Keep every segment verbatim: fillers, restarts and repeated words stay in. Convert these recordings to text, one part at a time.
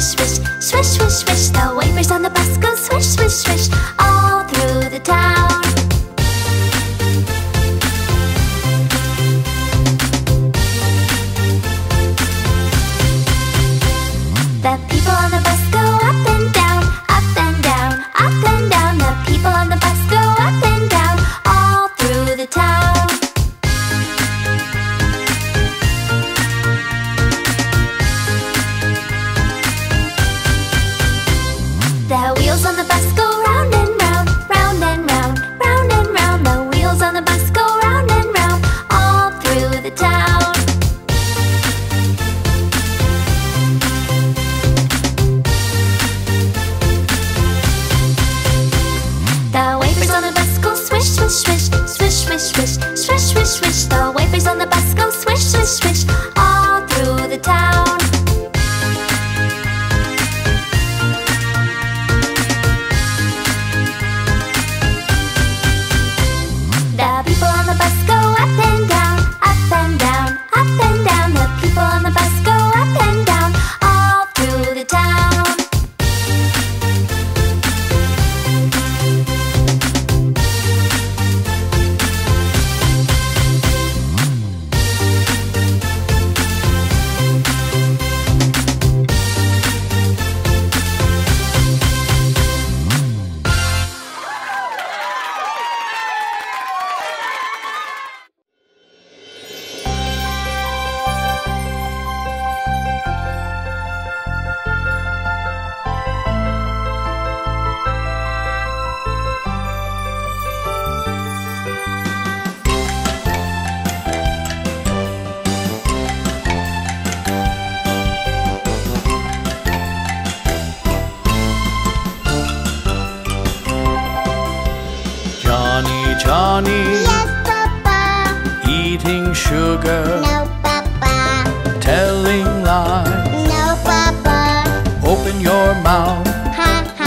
swish, swish, swish, swish, swish. The wafers on the bus go swish, swish, swish, all through the town. The people on the bus go up and down, up and down, up and down. The people on the bus go up and down, all through the town. Swish, swish, swish, swish, swish, swish, swish. The wafers on the bus go swish, swish, swish, all through the town. The people on the bus go up and down, up and down, up and down. The people on the bus go up and down, all through the town. Johnny, yes, Papa. Eating sugar, no, Papa. Telling lies, no, Papa. Open your mouth, ha, ha,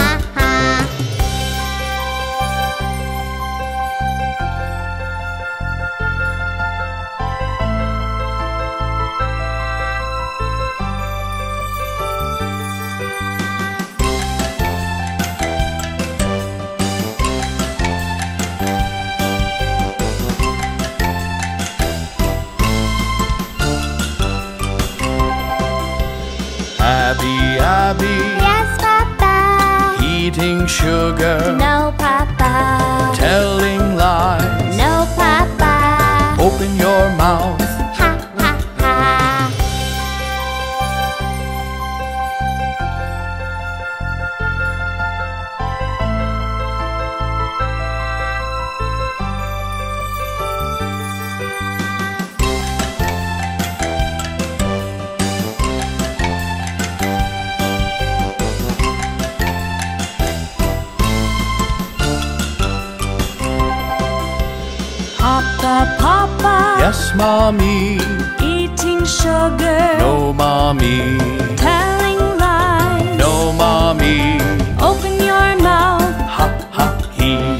Abby, yes, Papa. Eating sugar, no, Papa. Telling lies, no, Papa. Open your mouth, ha, ha, yes, Mommy. Eating sugar, no, Mommy. Telling lies, no, Mommy. Open your mouth, ha, ha, he.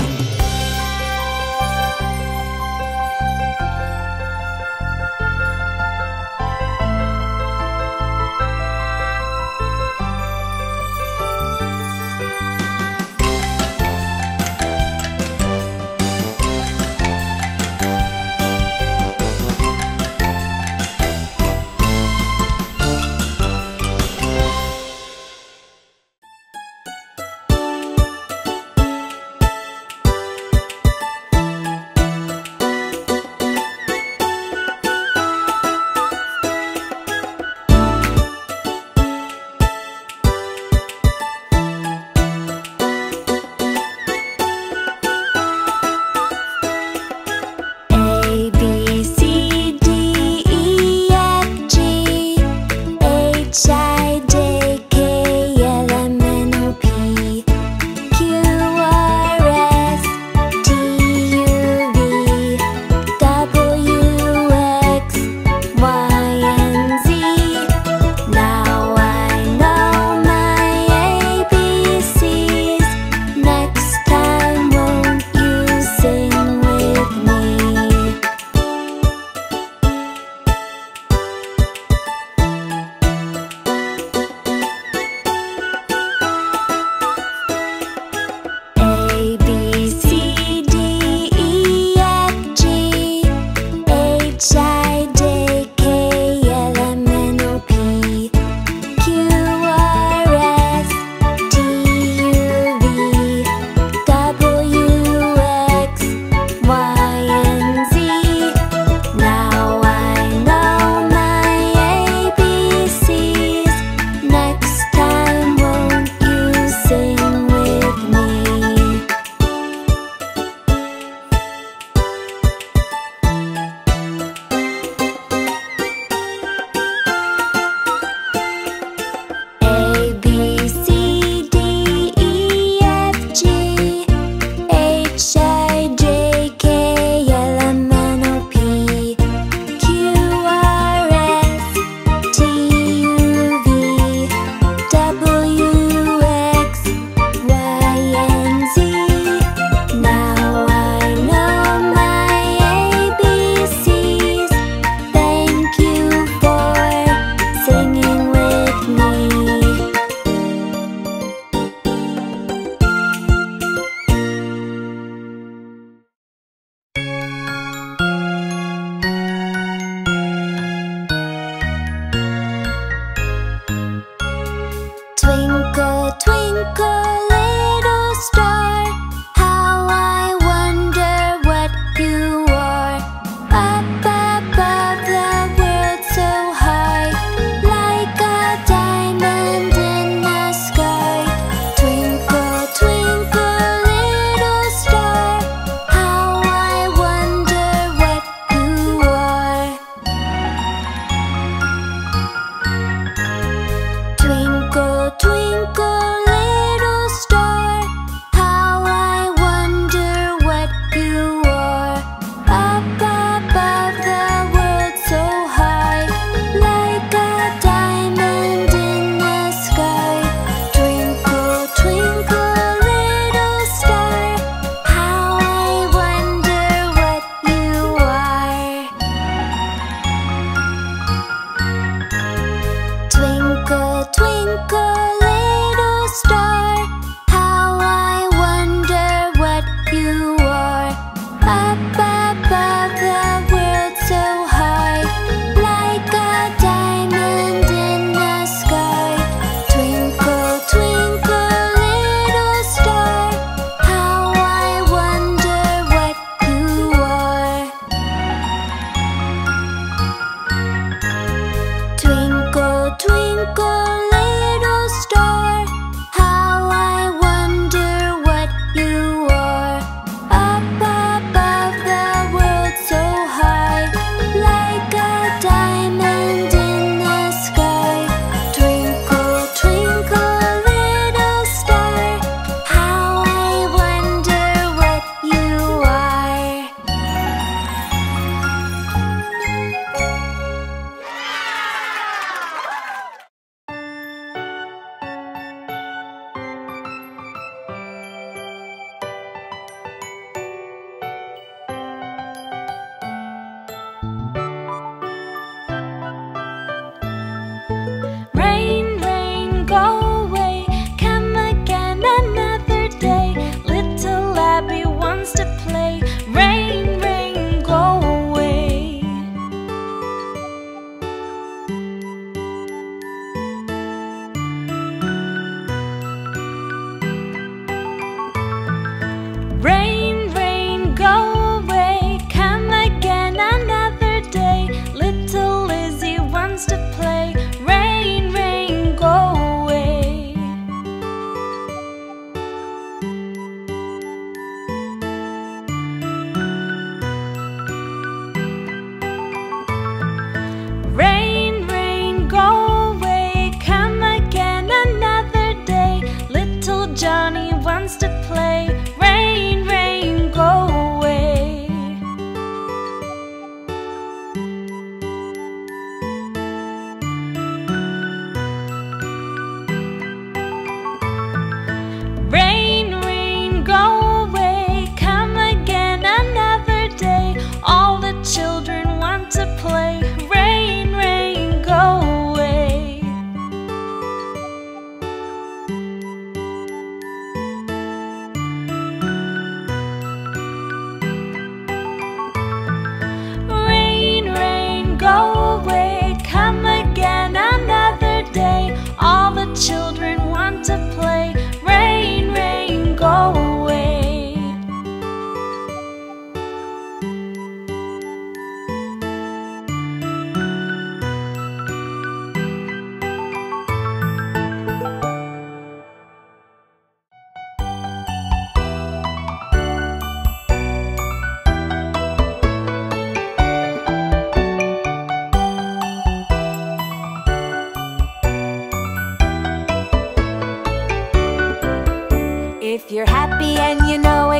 twinkle, little star, how I wonder what you are. Up above the world so high, like a diamond in the sky. Twinkle, twinkle, little star, how I wonder what you are. Twinkle, twinkle,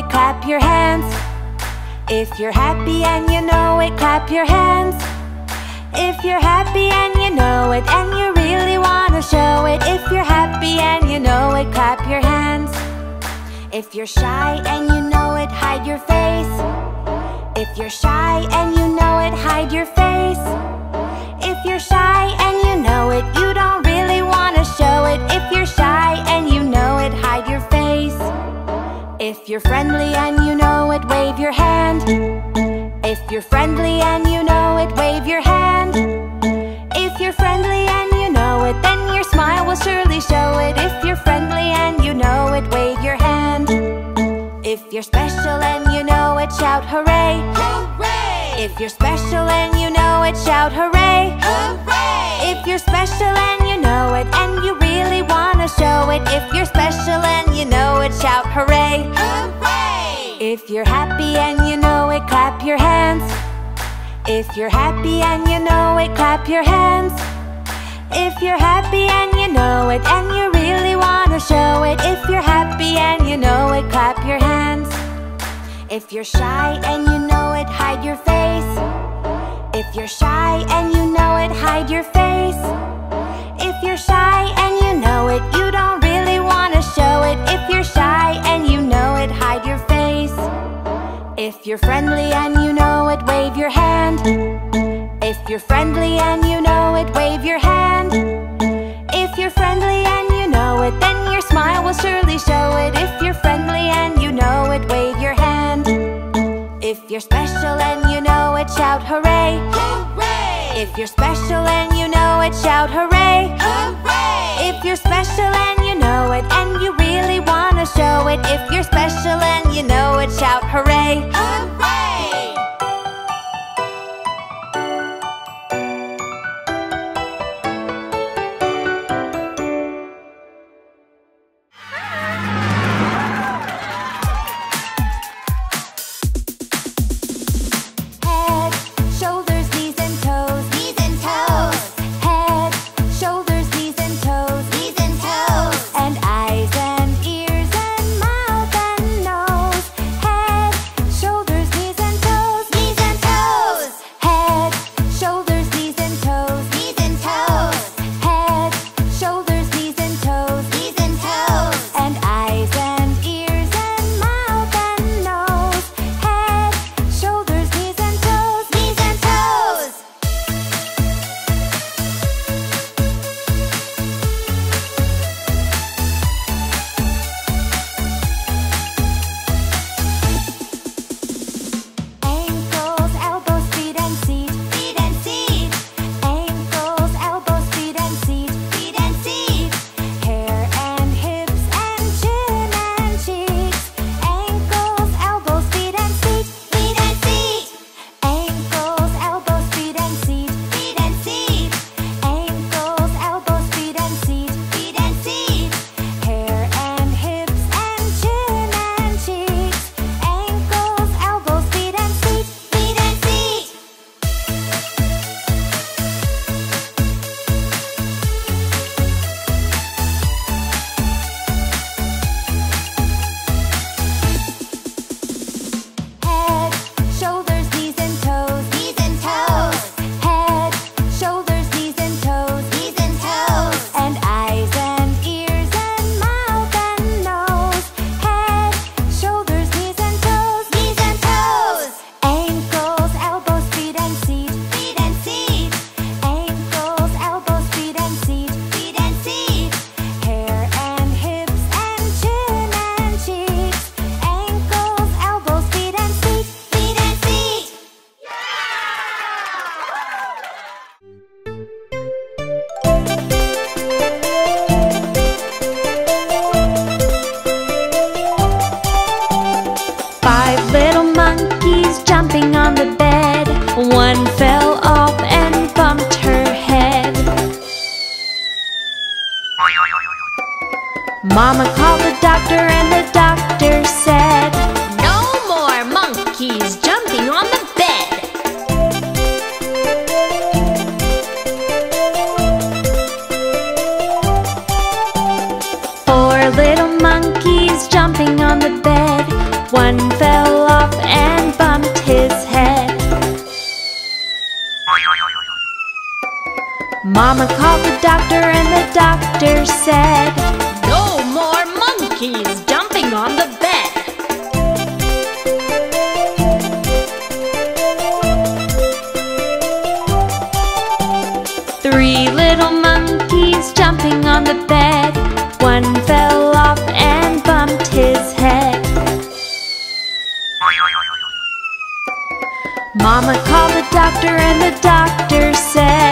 clap your hands. If you're happy and you know it, clap your hands. If you're happy and you know it, and you really want to show it. If you're happy and you know it, clap your hands. If you're shy and you know it, hide your face. If you're shy and you know it, hide your face. If you're shy and you know it, you don't really want to show it. If you're shy and you know it, hide your face. If you're friendly and you know it, wave your hand. If you're friendly and you know it, wave your hand. If you're friendly and you know it, then your smile will surely show it. If you're friendly and you know it, wave your hand. If you're special and you know it, shout hooray! Hooray! If you're special and you know it, shout hooray! Hooray! If you're special and you know it, and you really wanna show it. If you're special and you know it, shout hooray! Hooray! If you're happy and you know it, clap your hands. If you're happy and you know it, clap your hands. If you're happy and you know it, and you really wanna show it. If you're happy and you know it, clap your hands. If you're shy and you know it, hide your face. If you're shy and you know it, hide your face. If you're shy and you know it, you don't really wanna show it. If you're shy and you know it, hide your face. If you're friendly and you know it, wave your hand. If you're friendly and you know it, wave your hand. If you're friendly will surely show it. If you're friendly and you know it, wave your hand. If you're special and you know it, shout hooray! Hooray! If you're special and you know it, shout hooray! Hooray! If you're special and you know it, and you really want to show it, if you're special and you know it, shout hooray! Hooray! Mama called the doctor and the doctor said, no more monkeys jumping on the bed. Three little monkeys jumping on the bed. One fell off and bumped his head. Mama called the doctor and the doctor said,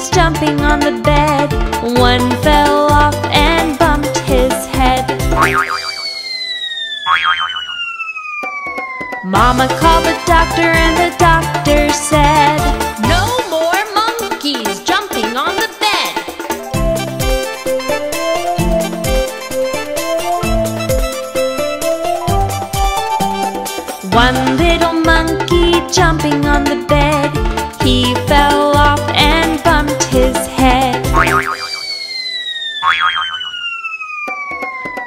jumping on the bed, one fell off and bumped his head. Mama called the doctor and the doctor said, no more monkeys jumping on the bed. One little monkey jumping on the bed, he fell off and bumped his head.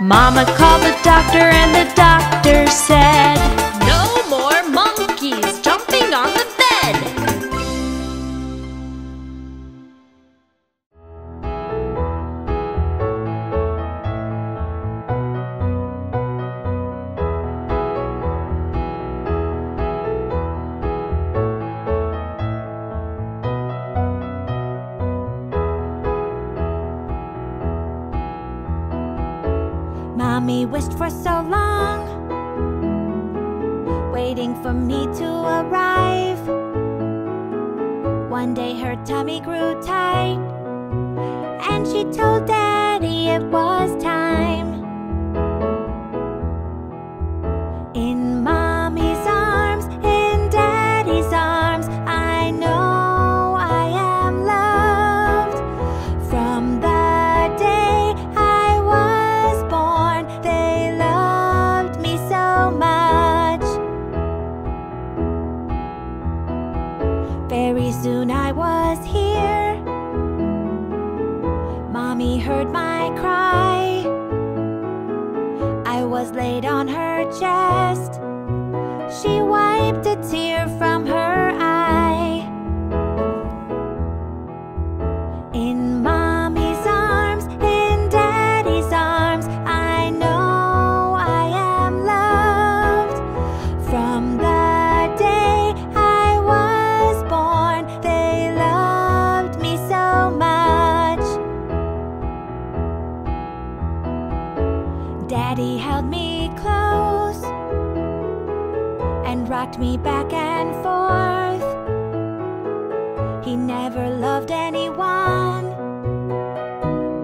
Mama called the doctor and the doctor said, no more monkeys jumping on the bed. Mommy wished for so long, waiting for me to arrive. One day her tummy grew tight, and she told Daddy it was time. In Mommy's arms, in Daddy's arms, I know I am loved. From the day I was born, they loved me so much. Very soon I was here. Mommy heard my cry. I was laid on her chest. She wiped a tear from her eye. In Mommy's arms, in Daddy's arms, I know I am loved. From the day I was born, they loved me so much. Daddy held me close and rocked me back and forth. He never loved anyone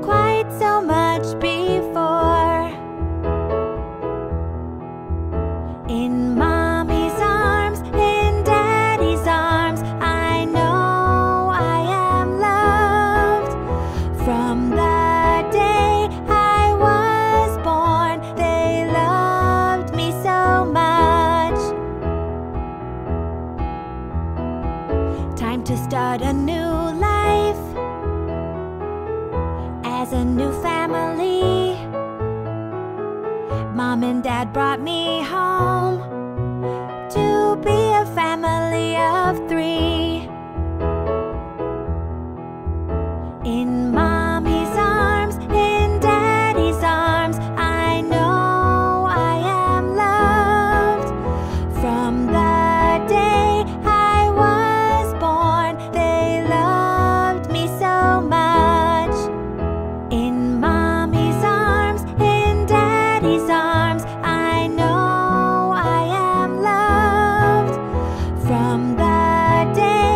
quite so much before. In Mommy's arms, in Daddy's arms, I know I am loved. From the day I was born, they loved me so much. Time to start a new life as a new family. Mom and Dad brought me home to be a family of three. In Mommy's arms, in Daddy's arms, I know I am loved. From the day I was born, they loved me so much. In Mommy's arms, in Daddy's arms, I know I am loved. From the day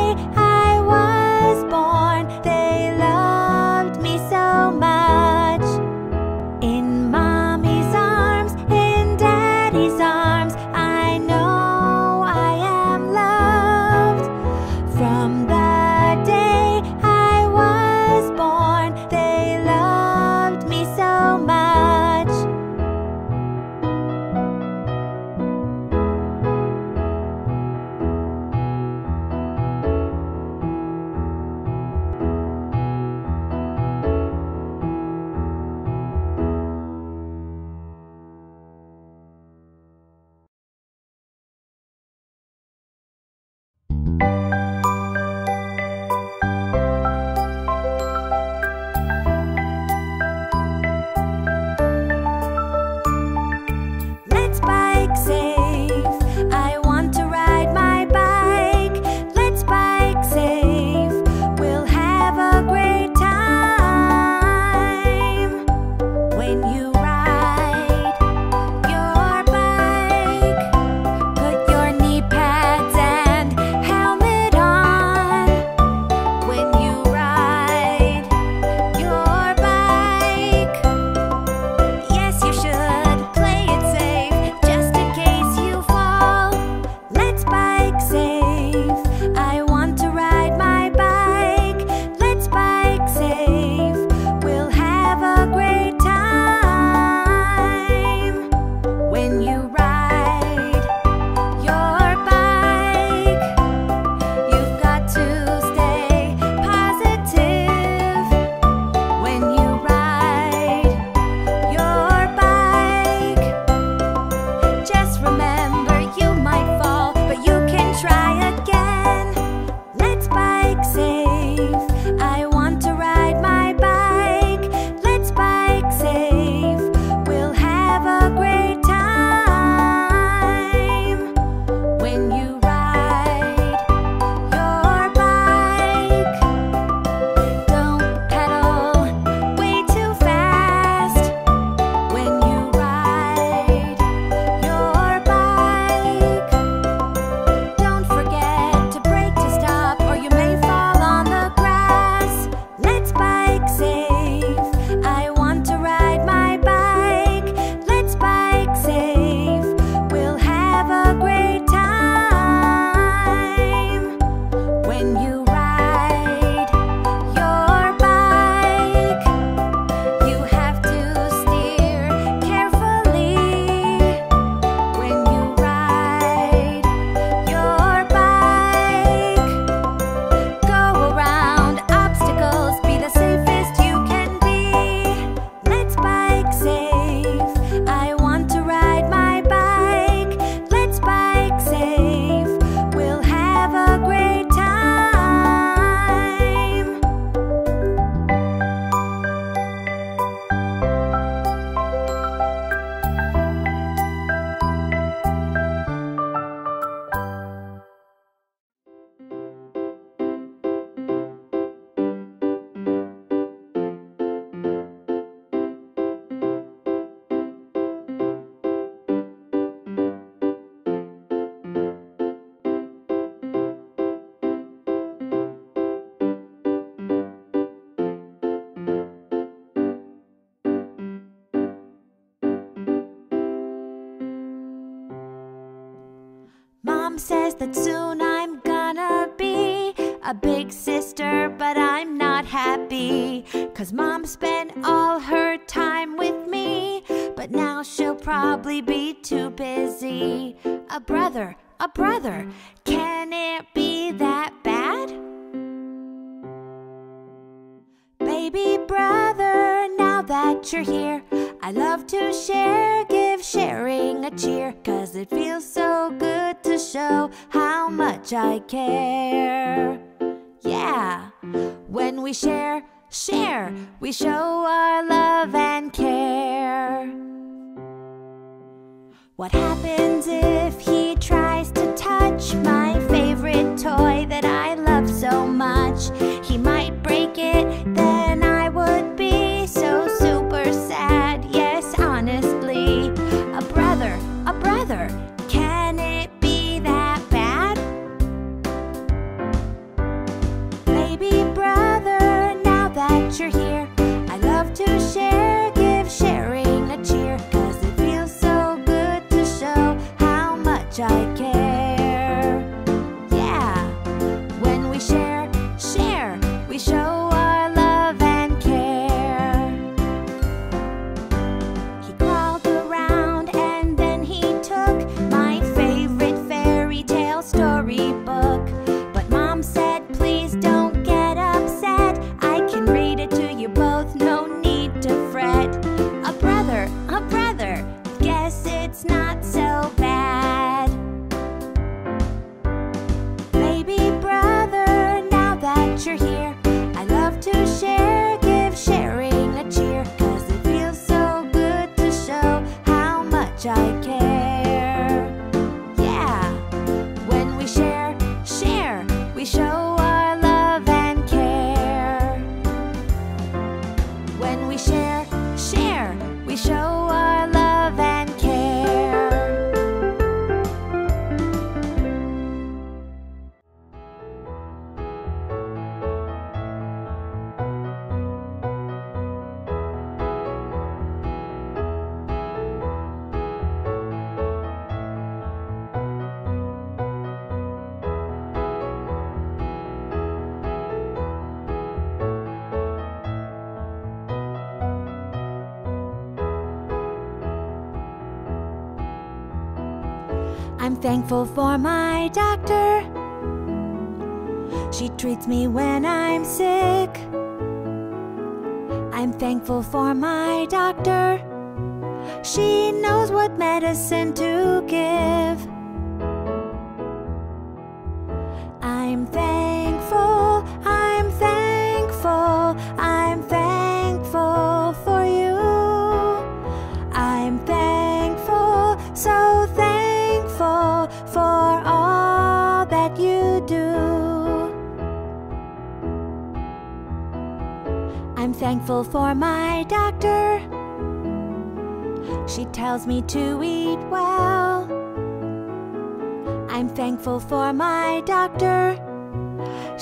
Mom says that soon I'm gonna be a big sister, but I'm not happy, 'cause Mom spent all her time with me, but now she'll probably be too busy. A brother, a brother, can it be that bad? Baby brother, now that you're here, I love to share, give sharing a cheer, 'cause it feels so good to show how much I care. Yeah, when we share, share, we show our love and care. What happens if he tries to touch my favorite toy that I love so much? He might break it, then I would be so super sad, yes, honestly. A brother, a brother, can it be that bad? Baby brother, now that you're here, I love to share, give sharing a cheer, 'cause it feels so good to show how much I care. I care. Yeah, when we share, share, we show our love and care. When we share, share, we show our love and I'm thankful for my doctor. She treats me when I'm sick. I'm thankful for my doctor. She knows what medicine to give. I'm thankful, I'm thankful, I'm thankful for you. I'm thankful, so thankful for all that you do. I'm thankful for my doctor. She tells me to eat well. I'm thankful for my doctor.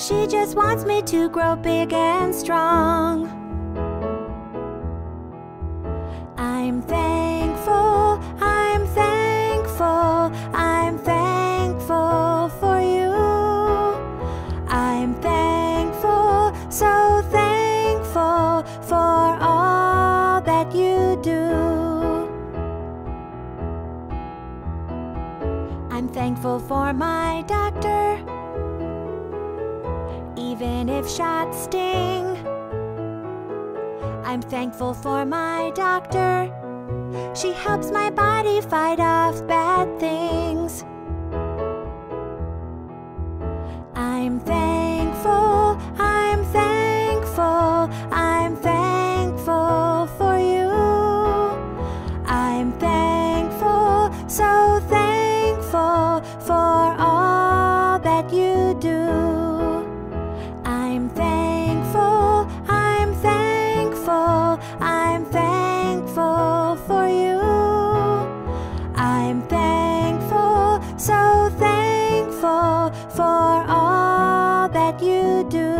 She just wants me to grow big and strong. I'm thankful, I'm thankful, I'm thankful for you. I'm thankful, so thankful for all that you do. I'm thankful for my doctor, even if shots sting. I'm thankful for my doctor. She helps my body fight off bad things. I'm thankful, I'm thankful, I'm thankful for you. I'm thankful, so thankful for all that you do. I'm thankful, I'm thankful. I'm thankful for you. I'm thankful, so thankful for all that you do.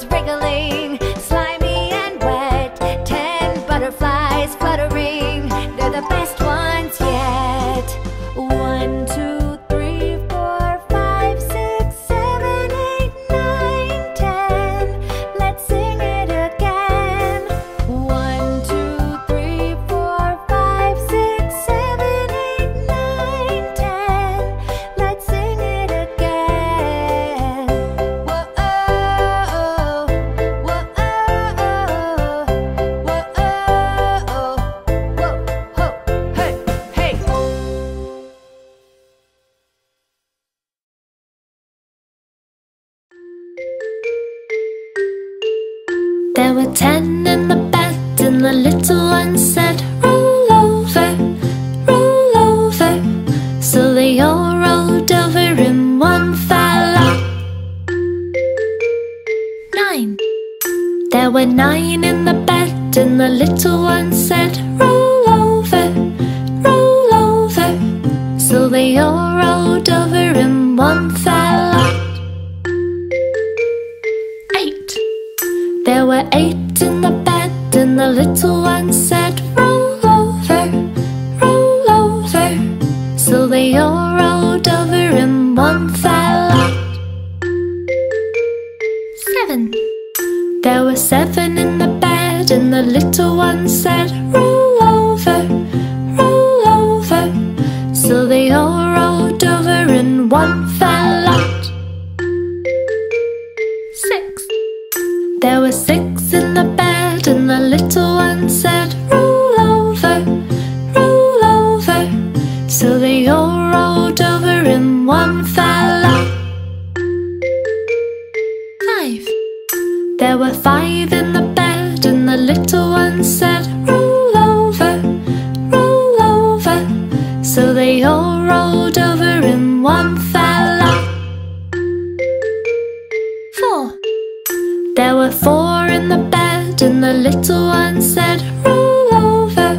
is wriggling, slimy and wet. Ten butterflies fluttering, they're the best ones yet. One, two, three, four, five, six, seven, eight, nine, ten. Let's sing it again. One, two, three, four, five, six, seven, eight, nine, ten. Let's sing it again. Whoa, oh, whoa, oh, whoa, oh, whoa, ho, hey, hey. There were ten in the bed, and the little one said, "Roll over, roll over." So they all rolled over in one fell off. Nine. There were nine in the bed, and the little one said, "Roll over, roll over." So they all rolled over in one fell off. Eight. There were eight in the bed, and the little one said, "Roll over, roll over." So they all rolled over in one fell off. Seven. There were seven in the bed, and the little one said, "Roll over, roll over." So they all rolled over in one fell off. Six. There were six in the bed, and the little one said, "Roll over, roll over." So they all rolled over in one fell off. Five. There were five in the bed, and the little one said, "Roll over, roll over." So they all rolled over in one fell off. Four. There were four in the bed, and the little one said, "Roll over,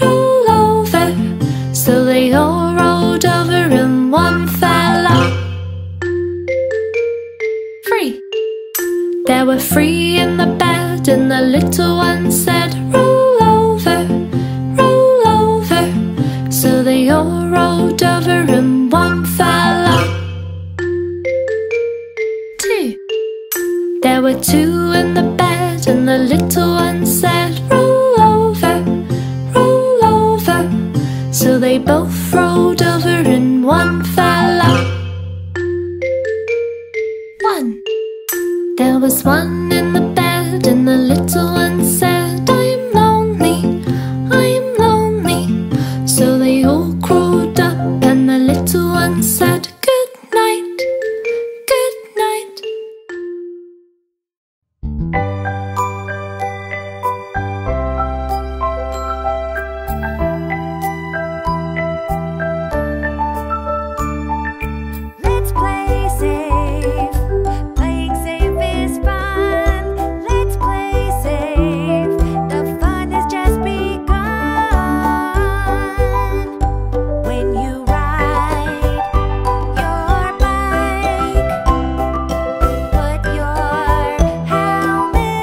roll over." So they all rolled over in one fell off. Three. There were three in the bed, and the little one said, "Roll over, roll over." So they all rolled over in one fell off. Two. There were two in the bed, and the little one said, "Roll over, roll over." So they both rolled over in one fell off. One. There was one in the bed, and the little one said, "I'm lonely, I'm lonely." So they all crawled up, and the little one said, "Good night, good night." Let's play safe. Playing safe is fun. Let's play safe. The fun has just begun. When you ride your bike, put your helmet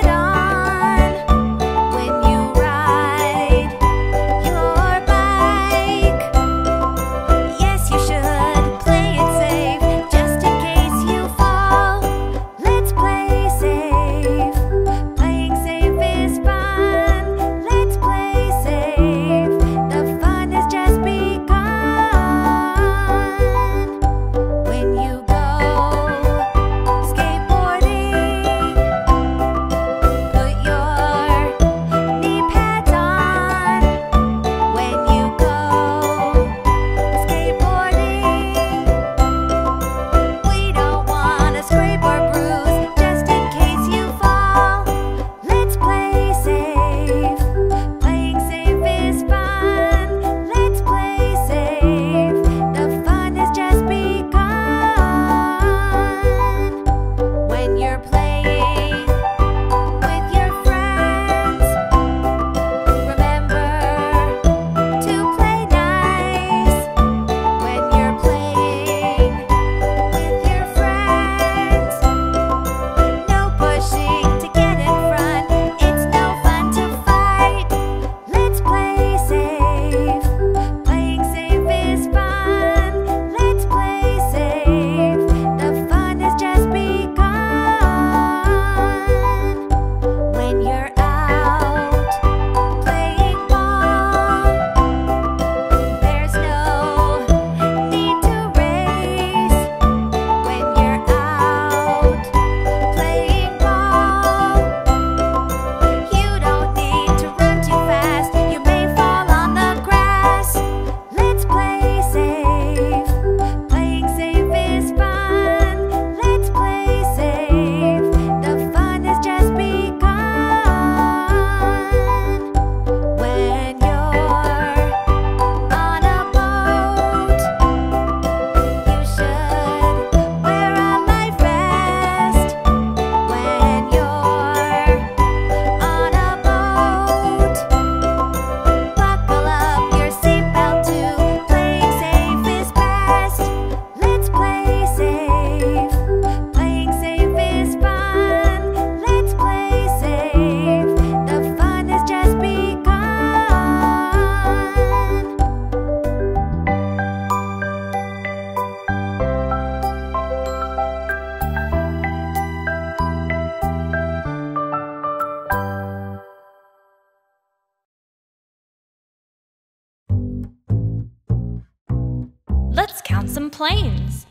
planes.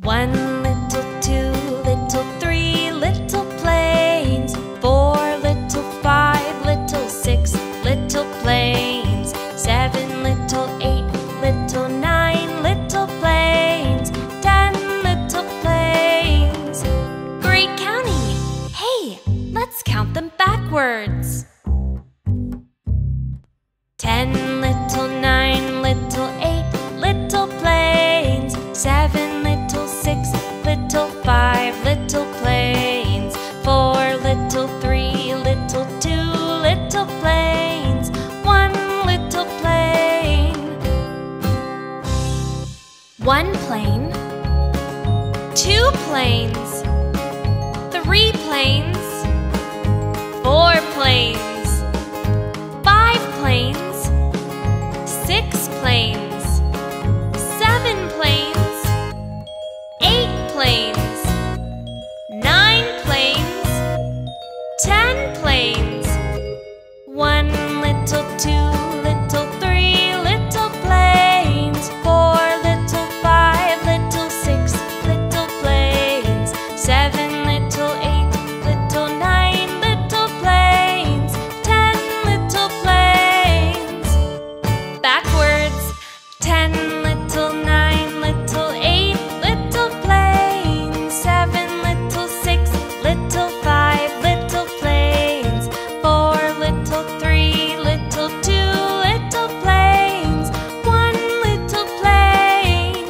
One little, two little, three little planes. Four little, five little, six little planes. Seven little, eight little, nine little planes. Ten little planes. Great counting! Hey, let's count them backwards. Ten little, nine little, eight little planes. Seven little, six little, five little planes. Four little, three little, two little planes. One little plane. One plane. Two planes. Three planes. Four planes. Five planes. Six planes, seven planes, eight planes, nine planes, ten planes. One little, two little, three little planes. Four little, five little, six little planes. Seven little, eight little, nine little planes. Ten little planes. Backwards. Ten little, nine little, eight little planes. Seven little, six little, five little planes. Four little, three little, two little planes. One little plane.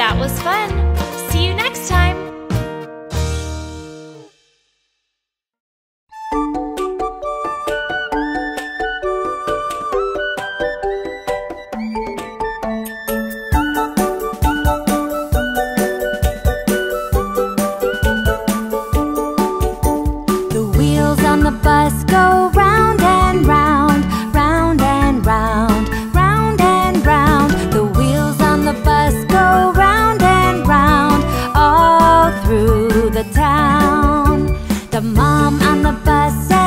That was fun. See you next time. The motor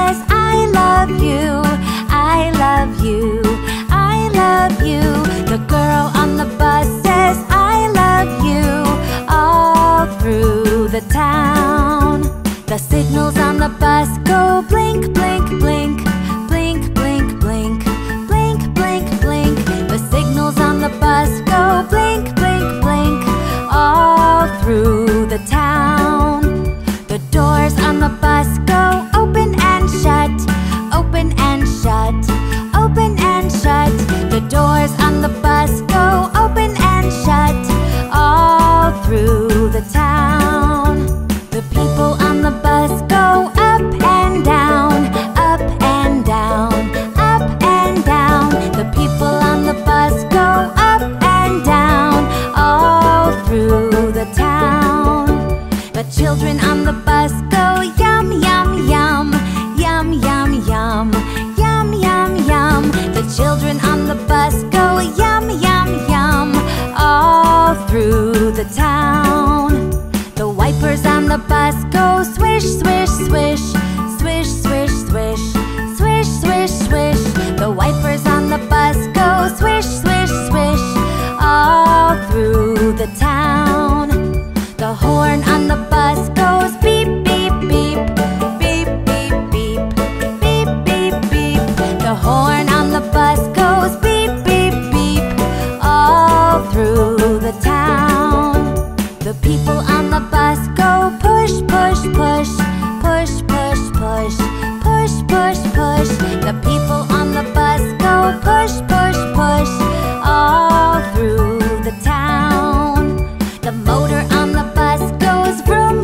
on the bus goes vroom.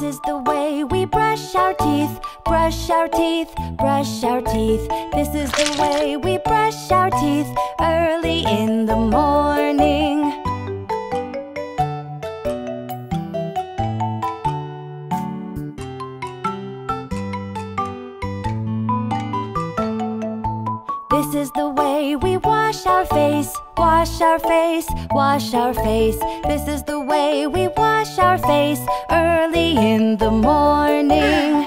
This is the way we brush our teeth, brush our teeth, brush our teeth. This is the way we brush our teeth early in the morning. This is the way we wash our face, wash our face, wash our face. This is the way we wash our face early in the morning.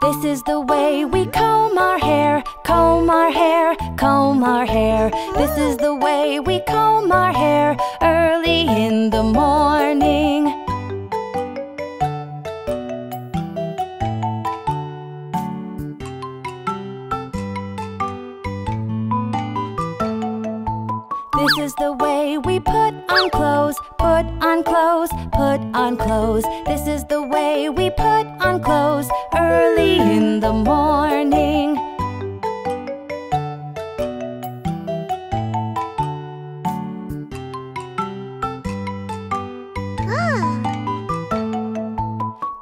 This is the way we comb our hair, comb our hair, comb our hair. This is the way we comb our hair early in the morning. This is the way we put on clothes, put on clothes, put on clothes. This is the way we put on clothes early in the morning.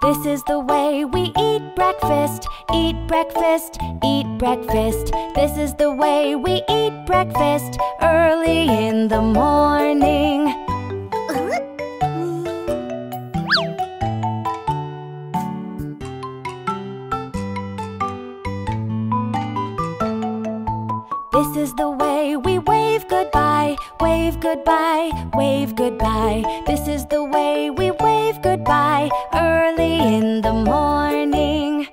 This is the way we eat breakfast, eat breakfast, eat breakfast. This is the way we eat breakfast early in the morning. This is the way we wave goodbye, wave goodbye, wave goodbye. This is the way we wave goodbye early in the morning.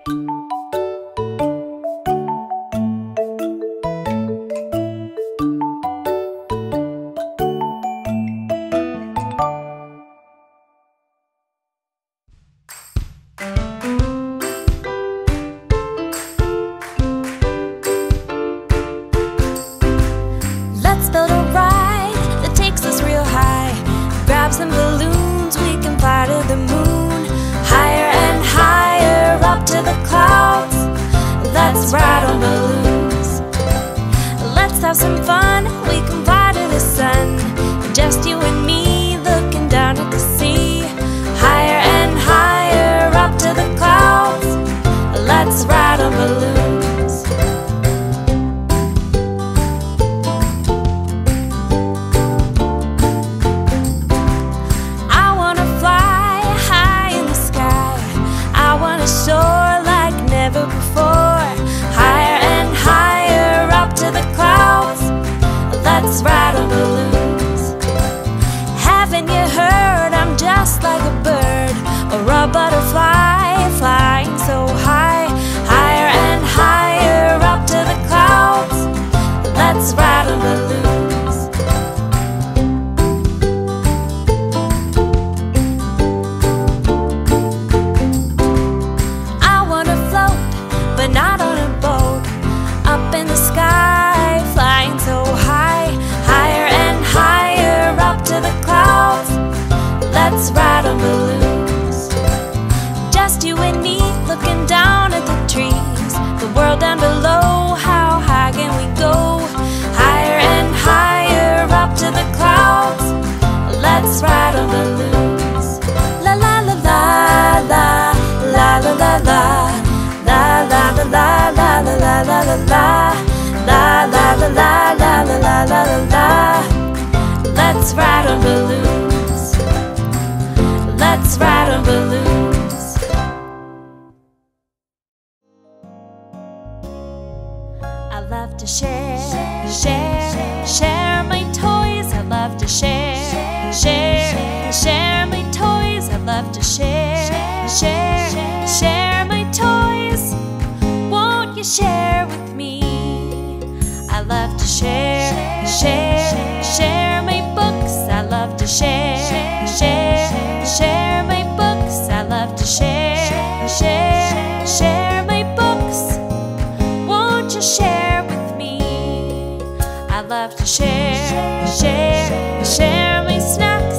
Share, share, share my snacks.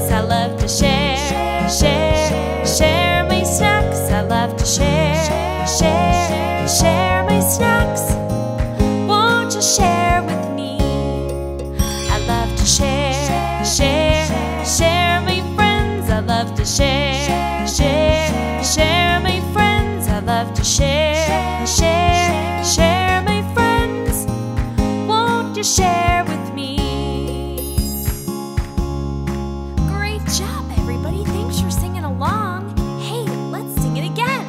share with me. Great job, everybody. Thanks for singing along. Hey, let's sing it again.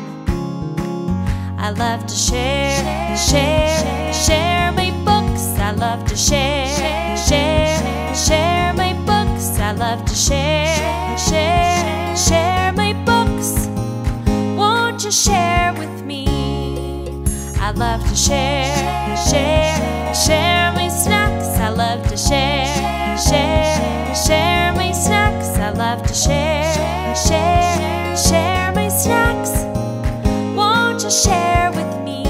I love to share, share, share, share my books. I love to share, share, share, share my books. I love to share, share, share my books. Won't you share with me? I love to share, share, share my snacks. I love to share, share, share my snacks. I love to share, share, share my snacks. Won't you share with me?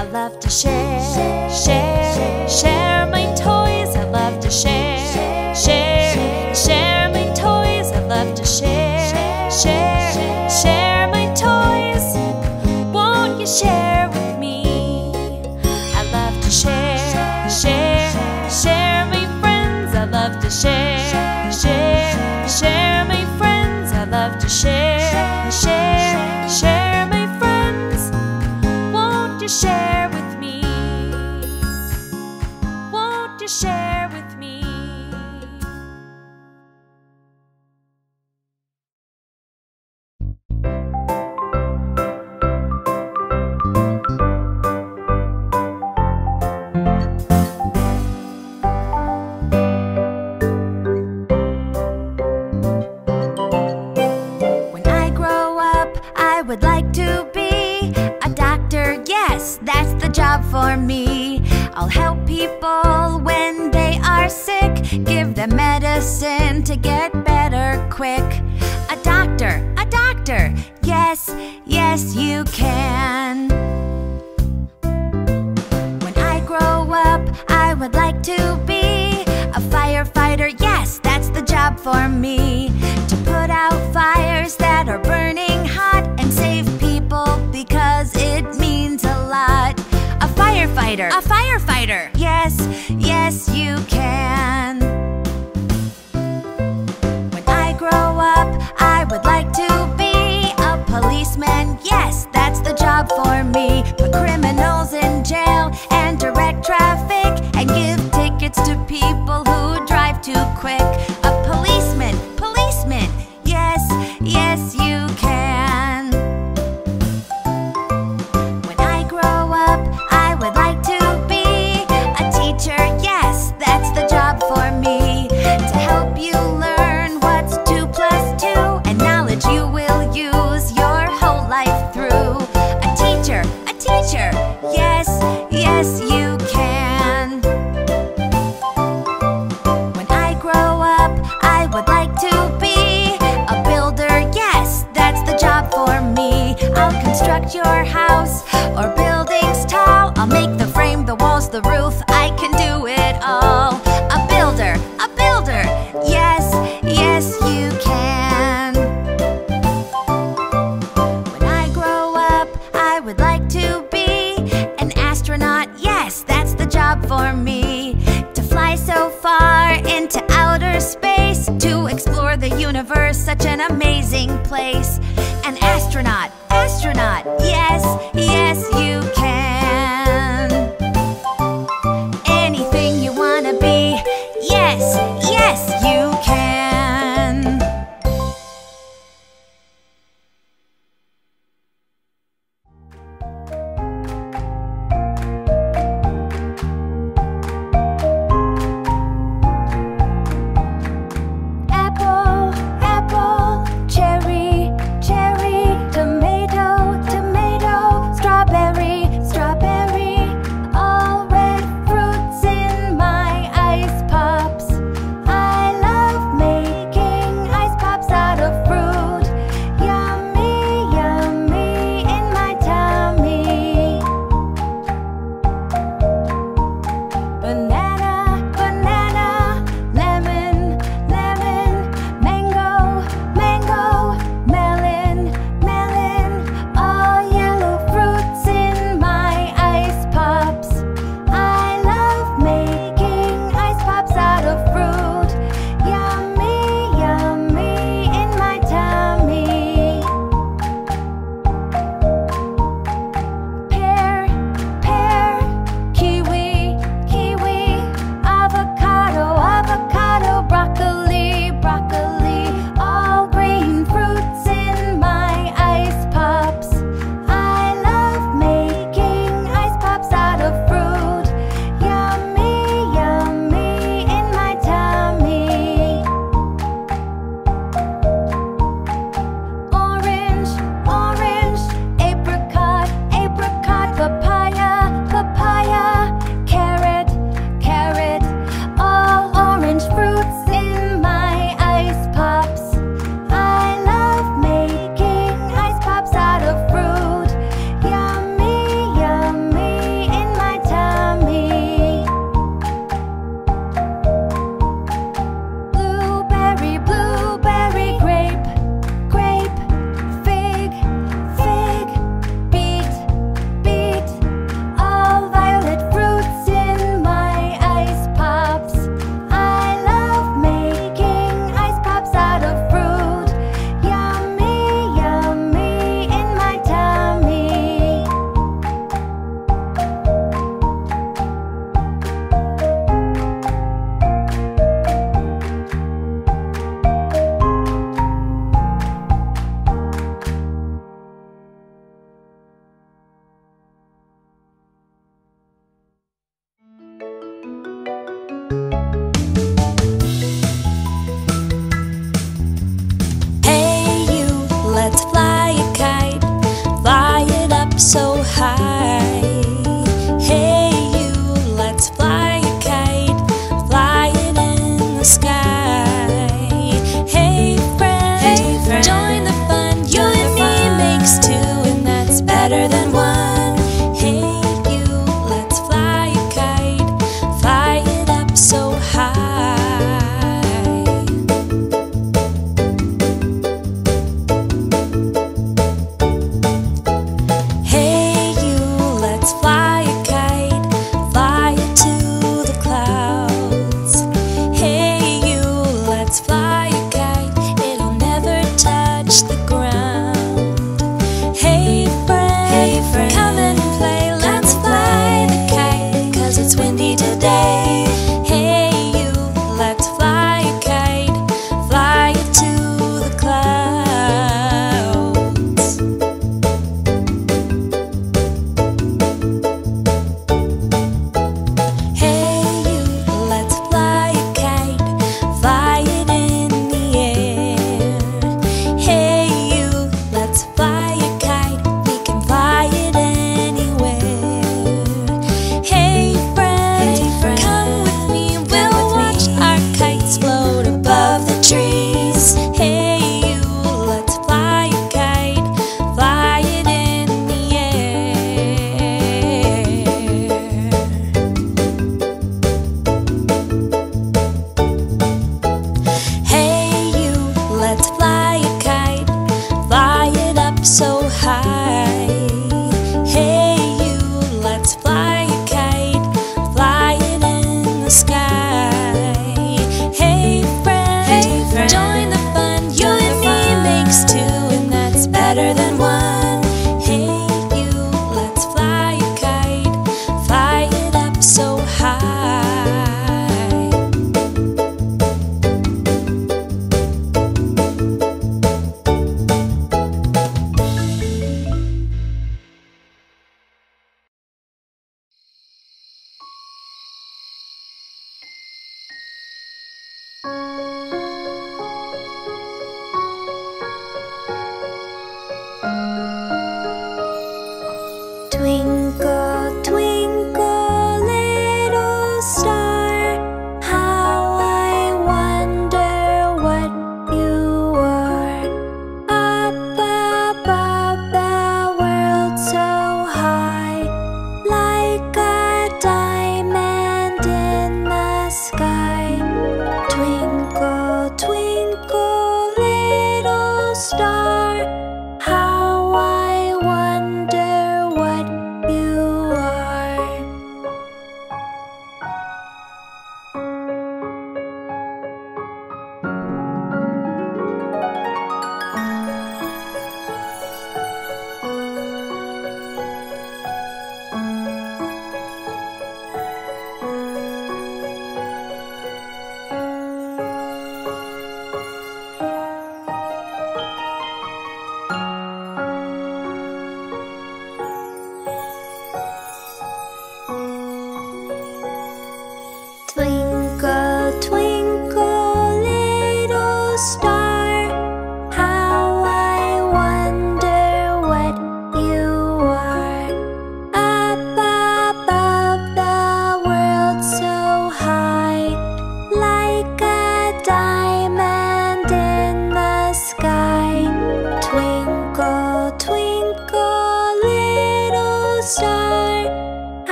I love to share, share, share my toys. I love to share, share, share my toys. I love to share, share, share my toys. Won't you share? Share, share, share my friends. I love to share, share, share my friends. Won't you share with me? Won't you share with me? To get better quick. A doctor, a doctor, yes, yes you can. When I grow up, I would like to be a firefighter, yes, that's the job for me. To put out fires that are burning hot and save people because it means a lot. A firefighter, a firefighter, yes, yes you can. I would like to be a policeman, yes, that's the job for me. Put criminals in jail and direct traffic and give tickets to people who drive too quick. A policeman, policeman, yes, yes you can. When I grow up, I would like to be a teacher, yes, that's the job for me. To help you learn your house or buildings tall. I'll make the frame, the walls, the roof. I can do it all. A builder, a builder, yes, yes you can. When I grow up, I would like to be an astronaut, yes, that's the job for me. To fly so far into outer space, to explore the universe, such an amazing place. An astronaut, astronaut, yes, yes you can. Anything you wanna be, yes, yes you can. Apple, apple, cherry, cherry, tomato, tomato,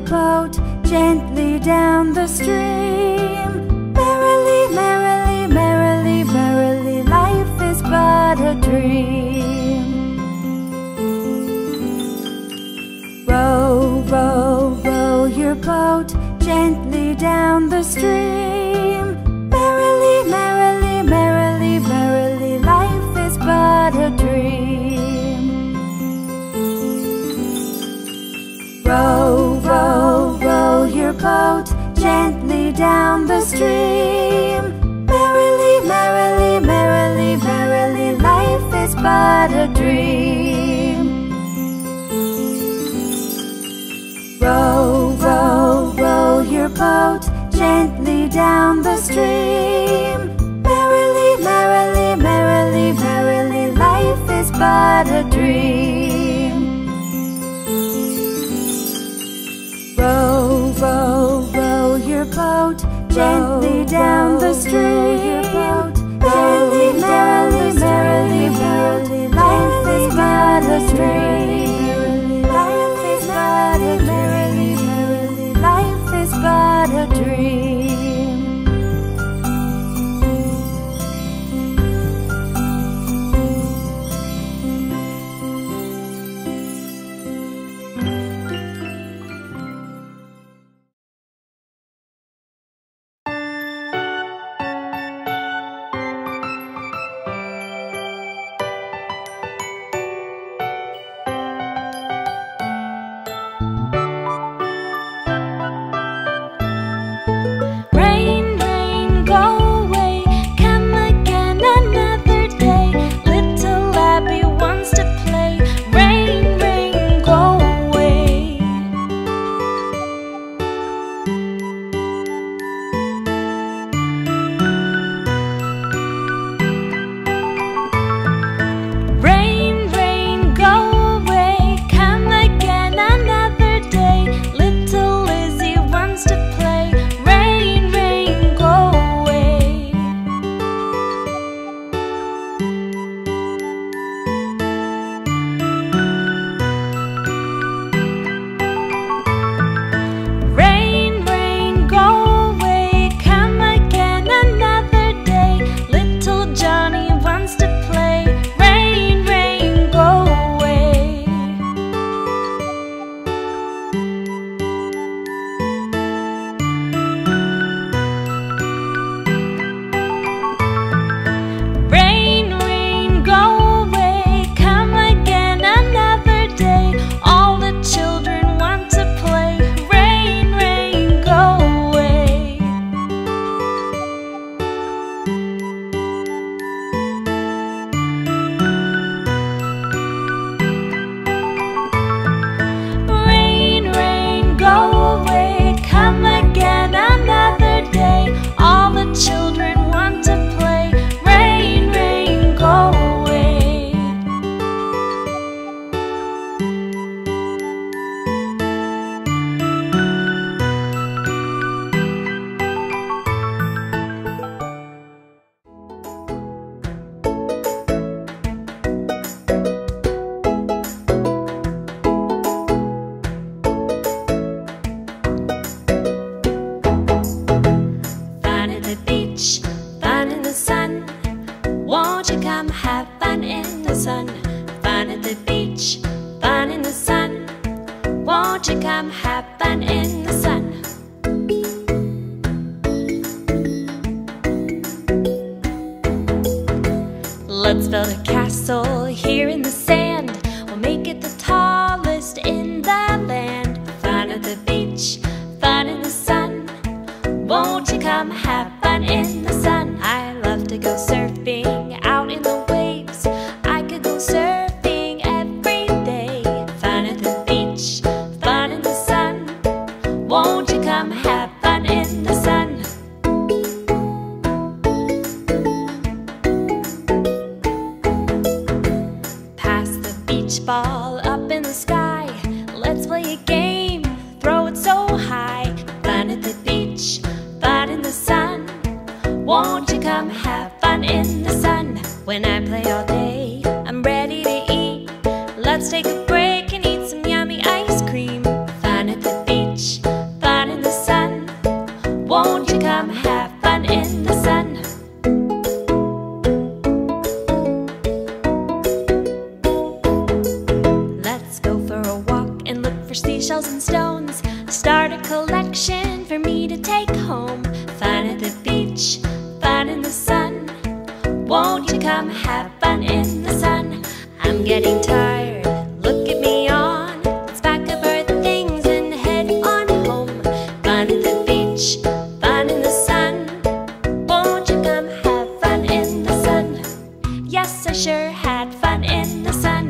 your boat gently down the stream. Merrily, merrily, merrily, merrily, life is but a dream. Row, row, row your boat gently down the stream. Merrily, merrily, merrily, merrily, life is but a dream. Row, row, row your boat gently down the stream. Merrily, merrily, merrily, merrily, life is but a dream. Row, row, row your boat gently down the stream. Merrily, merrily, merrily, merrily, life is but a dream. Row, row, row your boat gently down the stream. Merrily, merrily, merrily, merrily, life is but a dream. Life is but a dream. But a dream. Let's take a break and eat some yummy ice cream. Fun at the beach, shells and stones. I'll start a collection for me to take home. Fun at the beach, fun in the sun. Won't you come have fun in the sun? I'm getting tired, look at me yawn. Let's pack up our things and head on home. Fun at the beach, fun in the sun. Won't you come have fun in the sun? Yes, I sure had fun in the sun.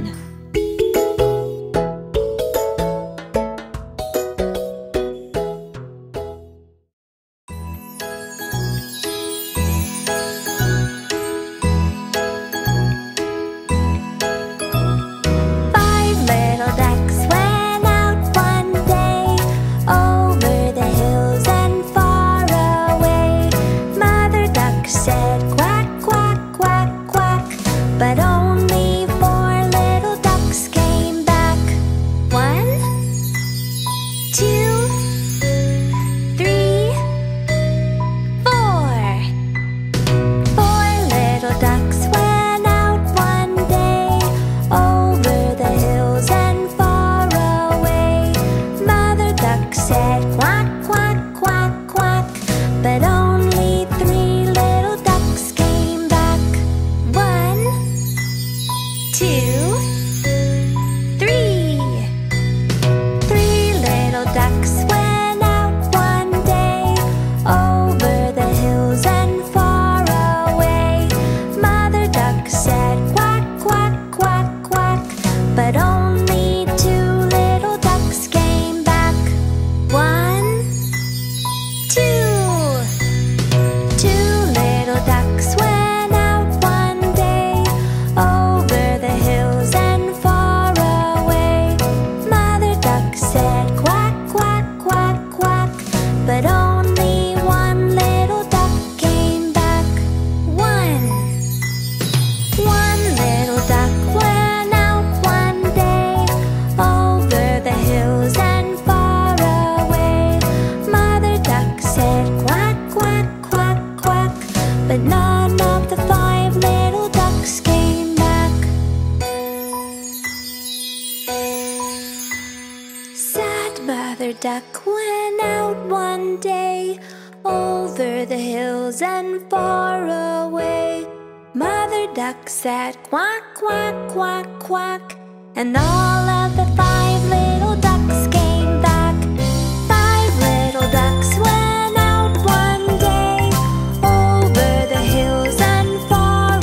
Duck went out one day, over the hills and far away. Mother duck said quack, quack, quack, quack, and all of the five little ducks came back. Five little ducks went out one day, over the hills and far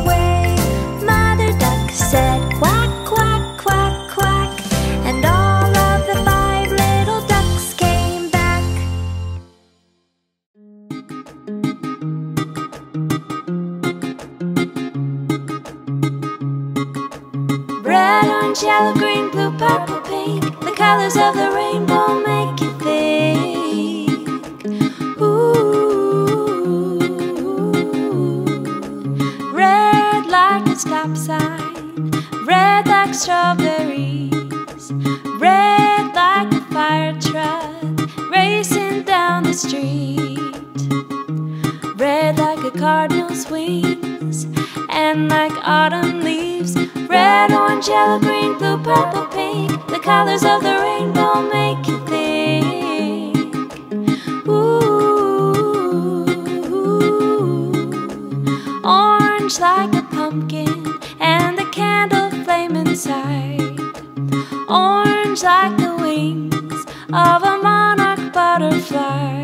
away. Mother duck said quack, quack, quack, quack, and all yellow, green, blue, purple, pink. The colors of the rainbow make you think. Ooh. Red like a stop sign, red like strawberries, red like a fire truck racing down the street, red like a cardinal's wings and like autumn leaves. Red, orange, yellow, green, blue, purple, pink. The colors of the rainbow make you think. Ooh. Orange like a pumpkin and a candle flame inside. Orange like the wings of a monarch butterfly.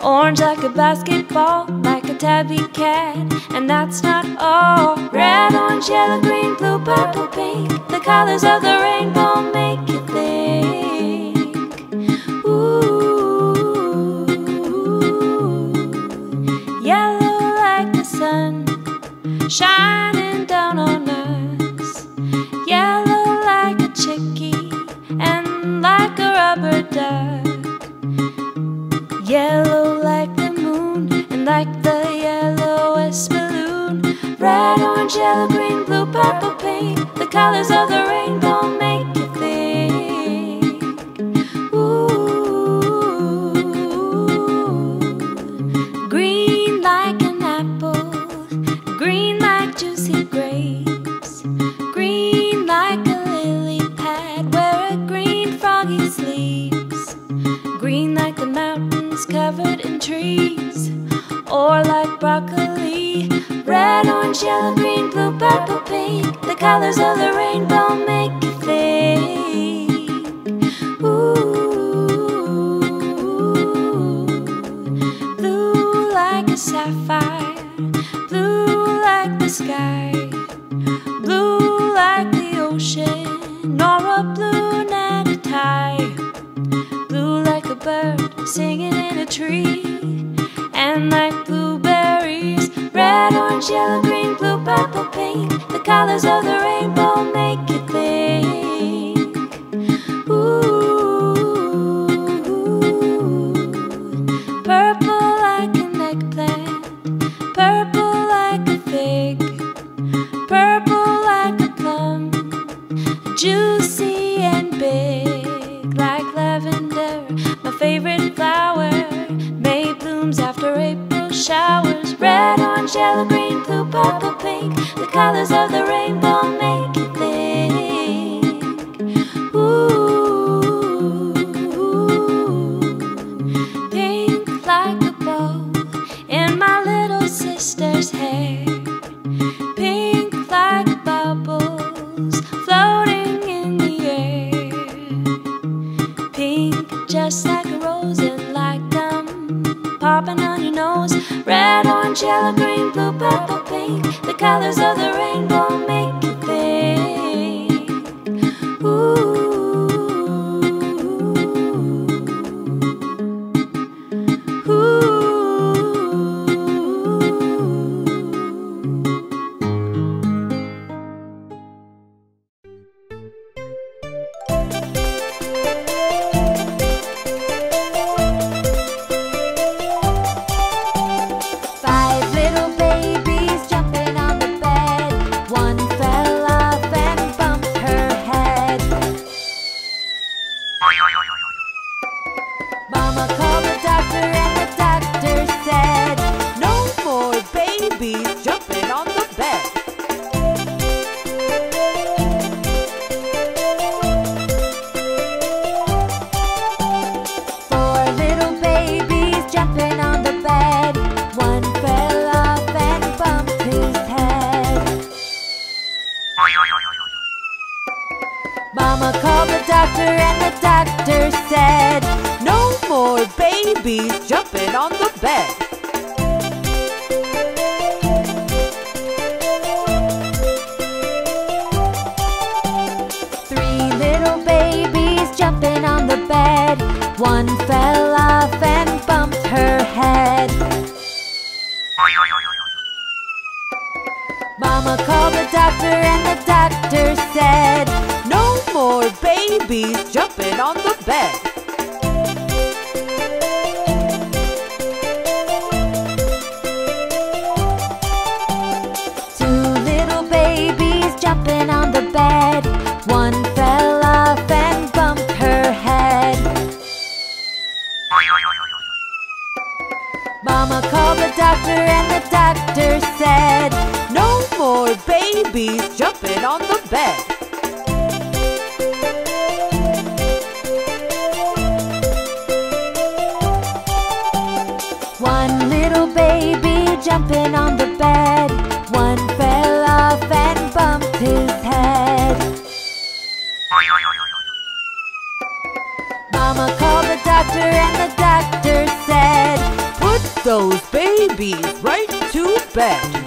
Orange like a basketball, like a tabby cat, and that's not all. Red, orange, yellow, green, blue, purple, pink. The colors of the rainbow make you think. Ooh. Yellow like the sun, shining down on us. Yellow like a chickie and like a rubber duck. Yellow like the moon and like the yellowest balloon. Red, orange, yellow, green, blue, purple, pink. The colors of the rainbow make you think. Ooh. Green like an apple, green like juicy grapes, green like a lily pad where a green trees, or like broccoli. Red, orange, yellow, green, blue, purple, pink, the colors of the rainbow make you think. Ooh, blue like a sapphire, blue like the sky, blue like the ocean, or a blue necktie. Blue like a bird singing in a tree, and like blueberries. Red, orange, yellow, green, blue, purple, pink, the colors of the rainbow make you think. Ooh, purple like an eggplant, purple like a fig, purple like a plum, juicy and big like lavender, my favorite flower. May blooms after April showers. Red, orange, yellow, green, blue, purple, pink, the colors of the rainbow make you think. Ooh, pink like a bow in my little sister's hair, pink like bubbles floating in the air, pink just like a rose and like gum popping on your nose. Red, orange, yellow, green, blue, purple, pink, the colors of the rainbow make you think. Ooh, ooh. Mama called the doctor and the doctor said, no more babies jumping on the bed. Four little babies jumping on the bed. One fell off and bumped his head. Mama called the doctor and the doctor said, no more babies jumping on the bed. Three little babies jumping on the bed. One fell off and bumped her head. Mama called the doctor and the doctor said, no more babies jumping on the bed. Jumping on the bed, one fell off and bumped her head. Mama called the doctor and the doctor said, no more babies jumping on the bed. One little baby jumping on the bed, one fell off and bumped his head. Mama called the doctor and the doctor said, put those babies right to bed.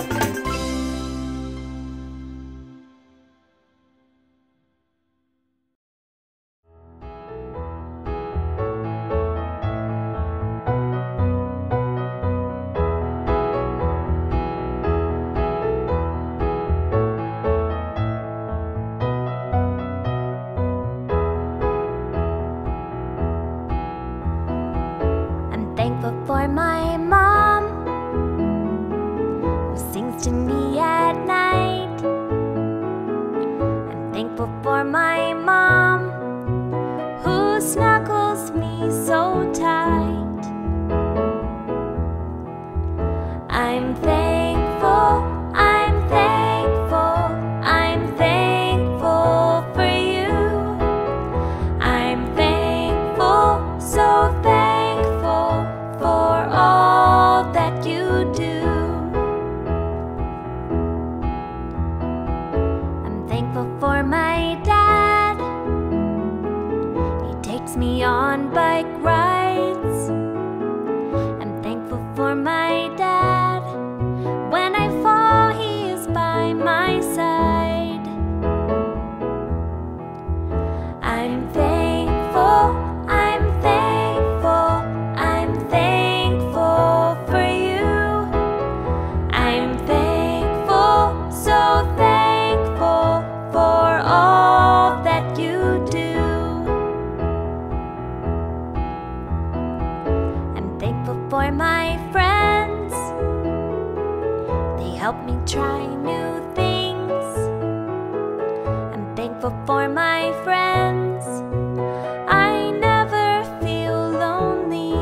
Thankful for my mom, who sings to me at night. I'm thankful for my mom, who snuggles me so tight. I'm thankful, I'm thankful, I'm thankful for you. I'm thankful, so thankful for all. thankful for my dad. He takes me on bike rides. I'm thankful for my dad. When I fall, he is by my side. I'm thankful, I'm thankful, I'm thankful for you. I'm thankful, so thankful for all that you do. I'm thankful for my friends. They help me try new things. I'm thankful for my friends. I never feel lonely.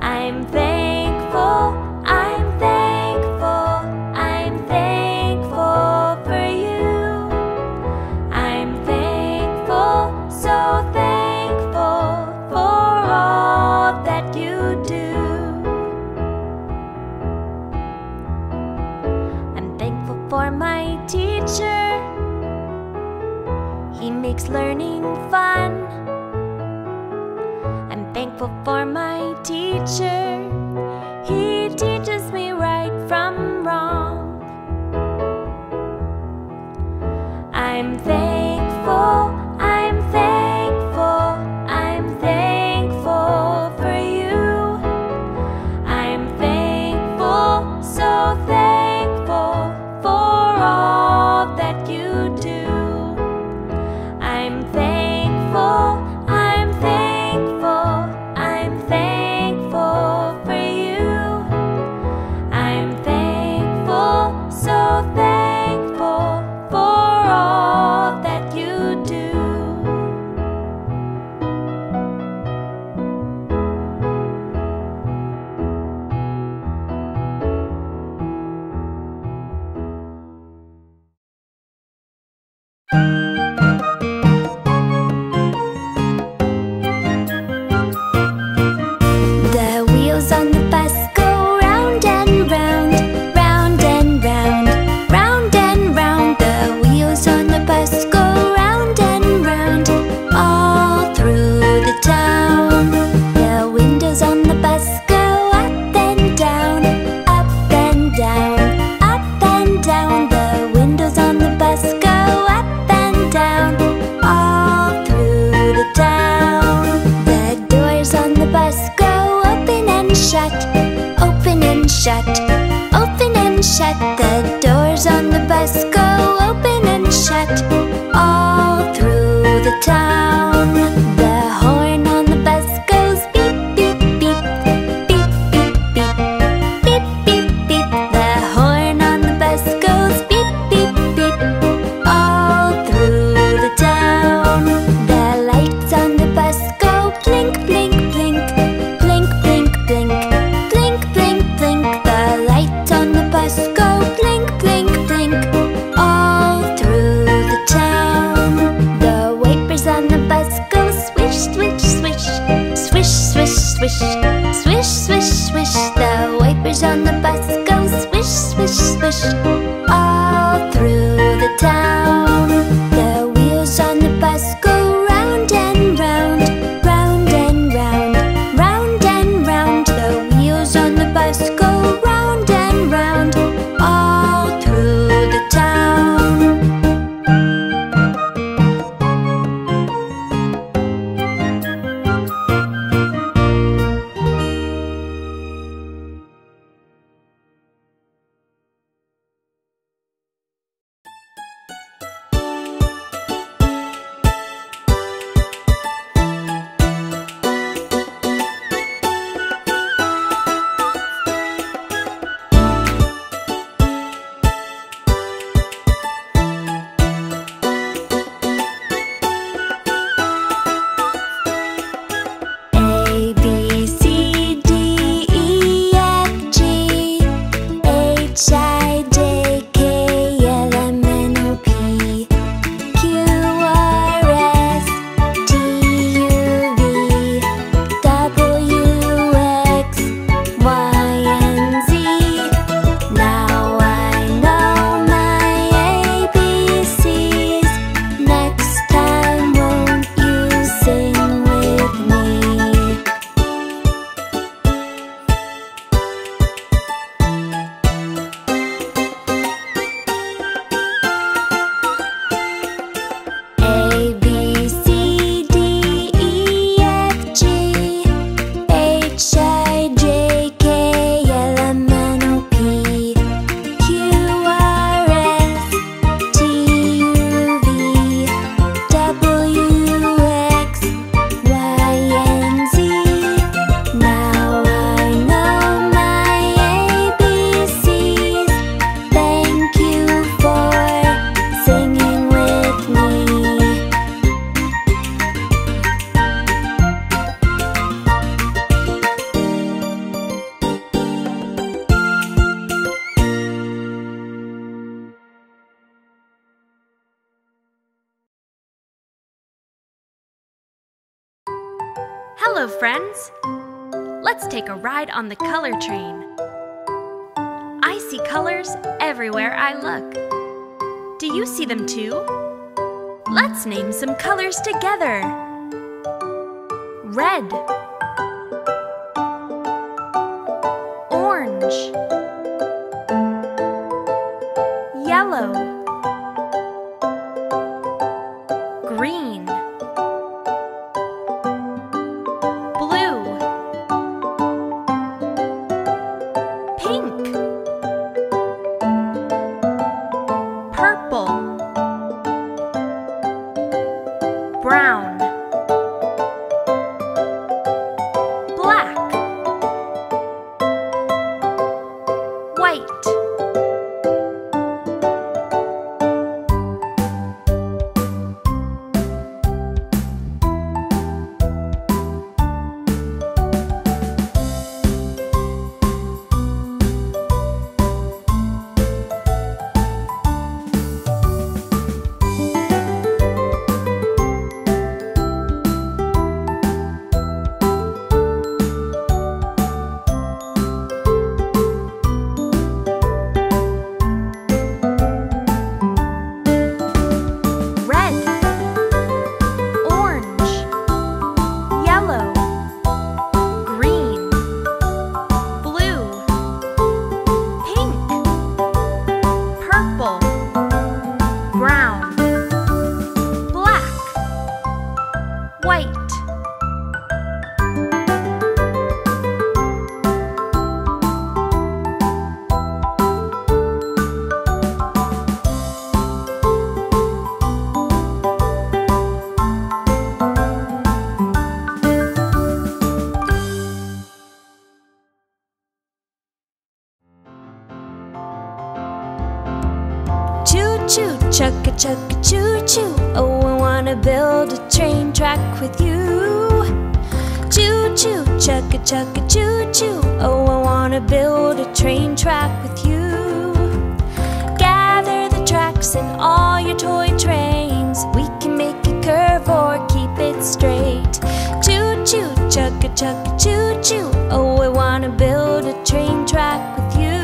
I'm thankful, I'm thankful, I'm thankful for you. I'm thankful, so thankful for all that you do. I'm thankful for my teacher. He makes learning fun. I'm thankful for my teacher. He teaches me right from wrong. I'm thankful, I'm thankful, I'm thankful for you. I'm thankful, so thankful for all that you do. I'm thankful, I'm thankful, I'm thankful for you. I'm thankful, so thankful for all that you do. Hello, friends. Let's take a ride on the color train. I see colors everywhere I look. Do you see them too? Let's name some colors together. Red, orange, yellow, green, blue, pink, purple, brown, black, white. Choo, chugga chugga choo choo. Oh, I wanna build a train track with you. Choo choo, chugga chugga choo choo. Oh, I wanna build a train track with you. Gather the tracks and all your toy trains. We can make a curve or keep it straight. Choo choo, chugga chugga choo choo. Oh, I wanna build a train track with you.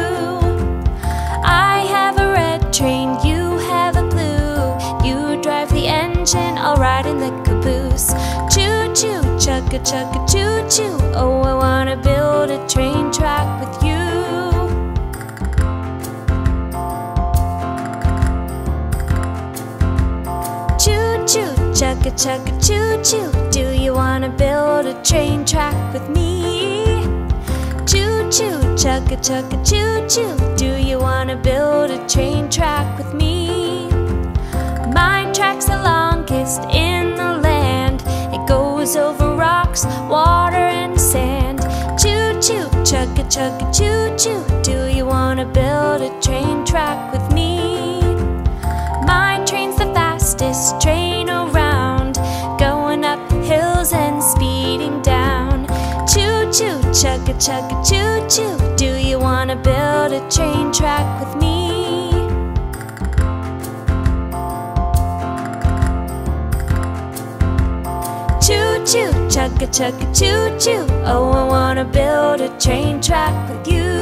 I have a red train. I'll ride in the caboose. Choo choo, chugga chugga choo choo. Oh, I wanna build a train track with you. Choo choo, chugga chugga choo choo. Do you wanna build a train track with me? Choo choo, chugga chugga choo choo. Do you wanna build a train track with me? Mine track's the longest in the land. It goes over rocks, water, and sand. Choo-choo, chugga-chugga, choo-choo. Do you wanna build a train track with me? My train's the fastest train around, going up hills and speeding down. Choo-choo, chugga-chugga, choo-choo. Do you wanna build a train track with me? Choo, chugga chugga choo choo. Oh, I wanna build a train track with you.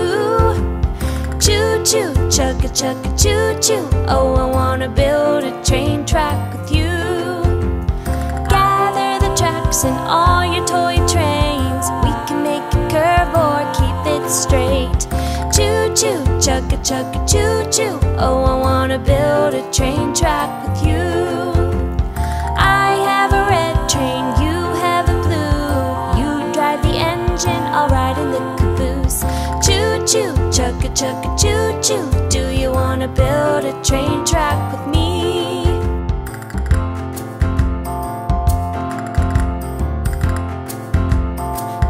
Choo choo, chugga chugga choo choo. Oh, I wanna build a train track with you. Gather the tracks and all your toy trains. We can make a curve or keep it straight. Choo choo, chugga chugga choo choo. Oh, I wanna build a train track with you. I have a red train. I'll ride in the caboose. Choo-choo, chugga-chugga, choo-choo. Do you wanna build a train track with me?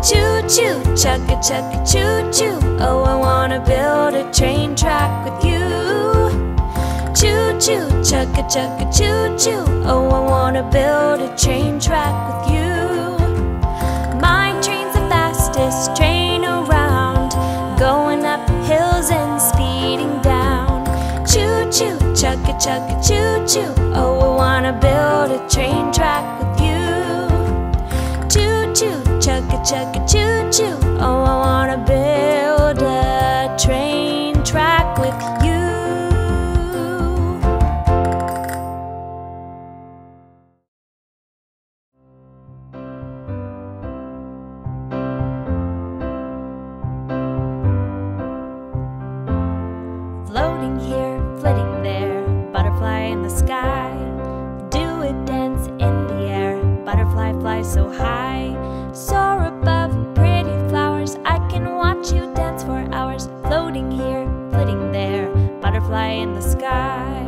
Choo-choo, chugga-chugga, choo-choo. Oh, I wanna build a train track with you. Choo-choo, chugga-chugga, choo-choo. Oh, I wanna build a train track with you. This train around, going up hills and speeding down. Choo-choo, chugga-chugga, choo-choo. Oh, I wanna build a train track with you. Choo-choo, choo, chugga chugga choo choo. Oh, I wanna build a train track with you. Floating here, flitting there, butterfly in the sky. Do a dance in the air, butterfly fly so high. Soar above pretty flowers, I can watch you dance for hours. Floating here, flitting there, butterfly in the sky.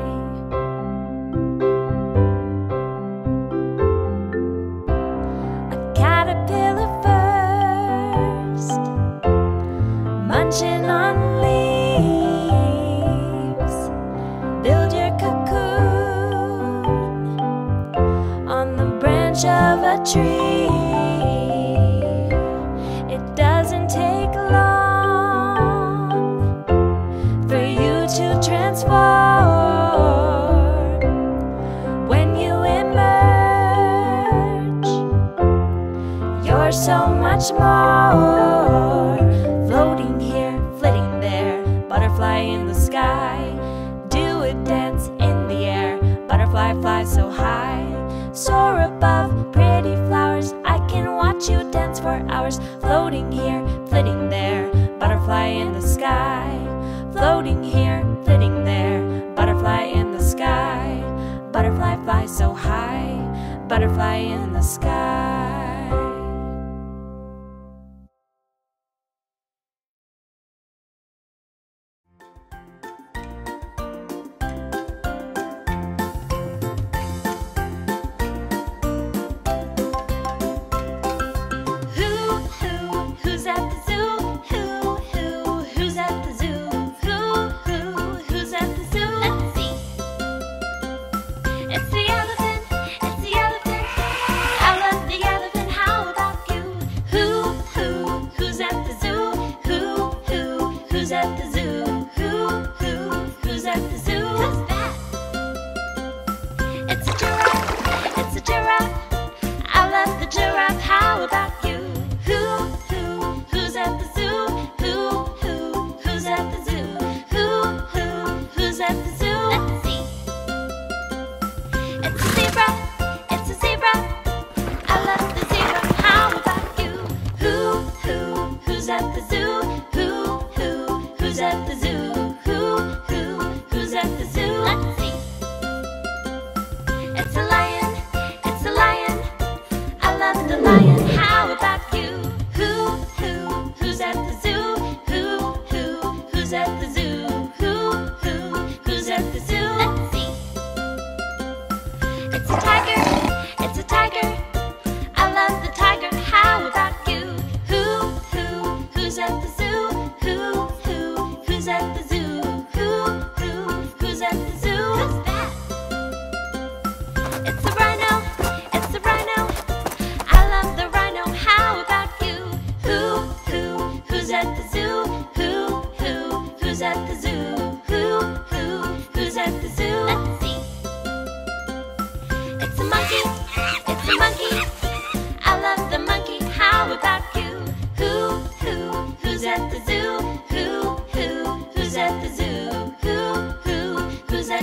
A caterpillar first, munching on leaves. Of a tree, it doesn't take long for you to transform. When you emerge, you're so much more. Floating here, flitting there, butterfly in the sky. Do a dance in the air, butterfly flies so high. Soar above pretty flowers, I can watch you dance for hours. Floating here, flitting there, butterfly in the sky. Floating here, flitting there, butterfly in the sky. Butterfly flies so high, butterfly in the sky. Who's at the zoo? Who, who, who's at the zoo? Who, who, who's at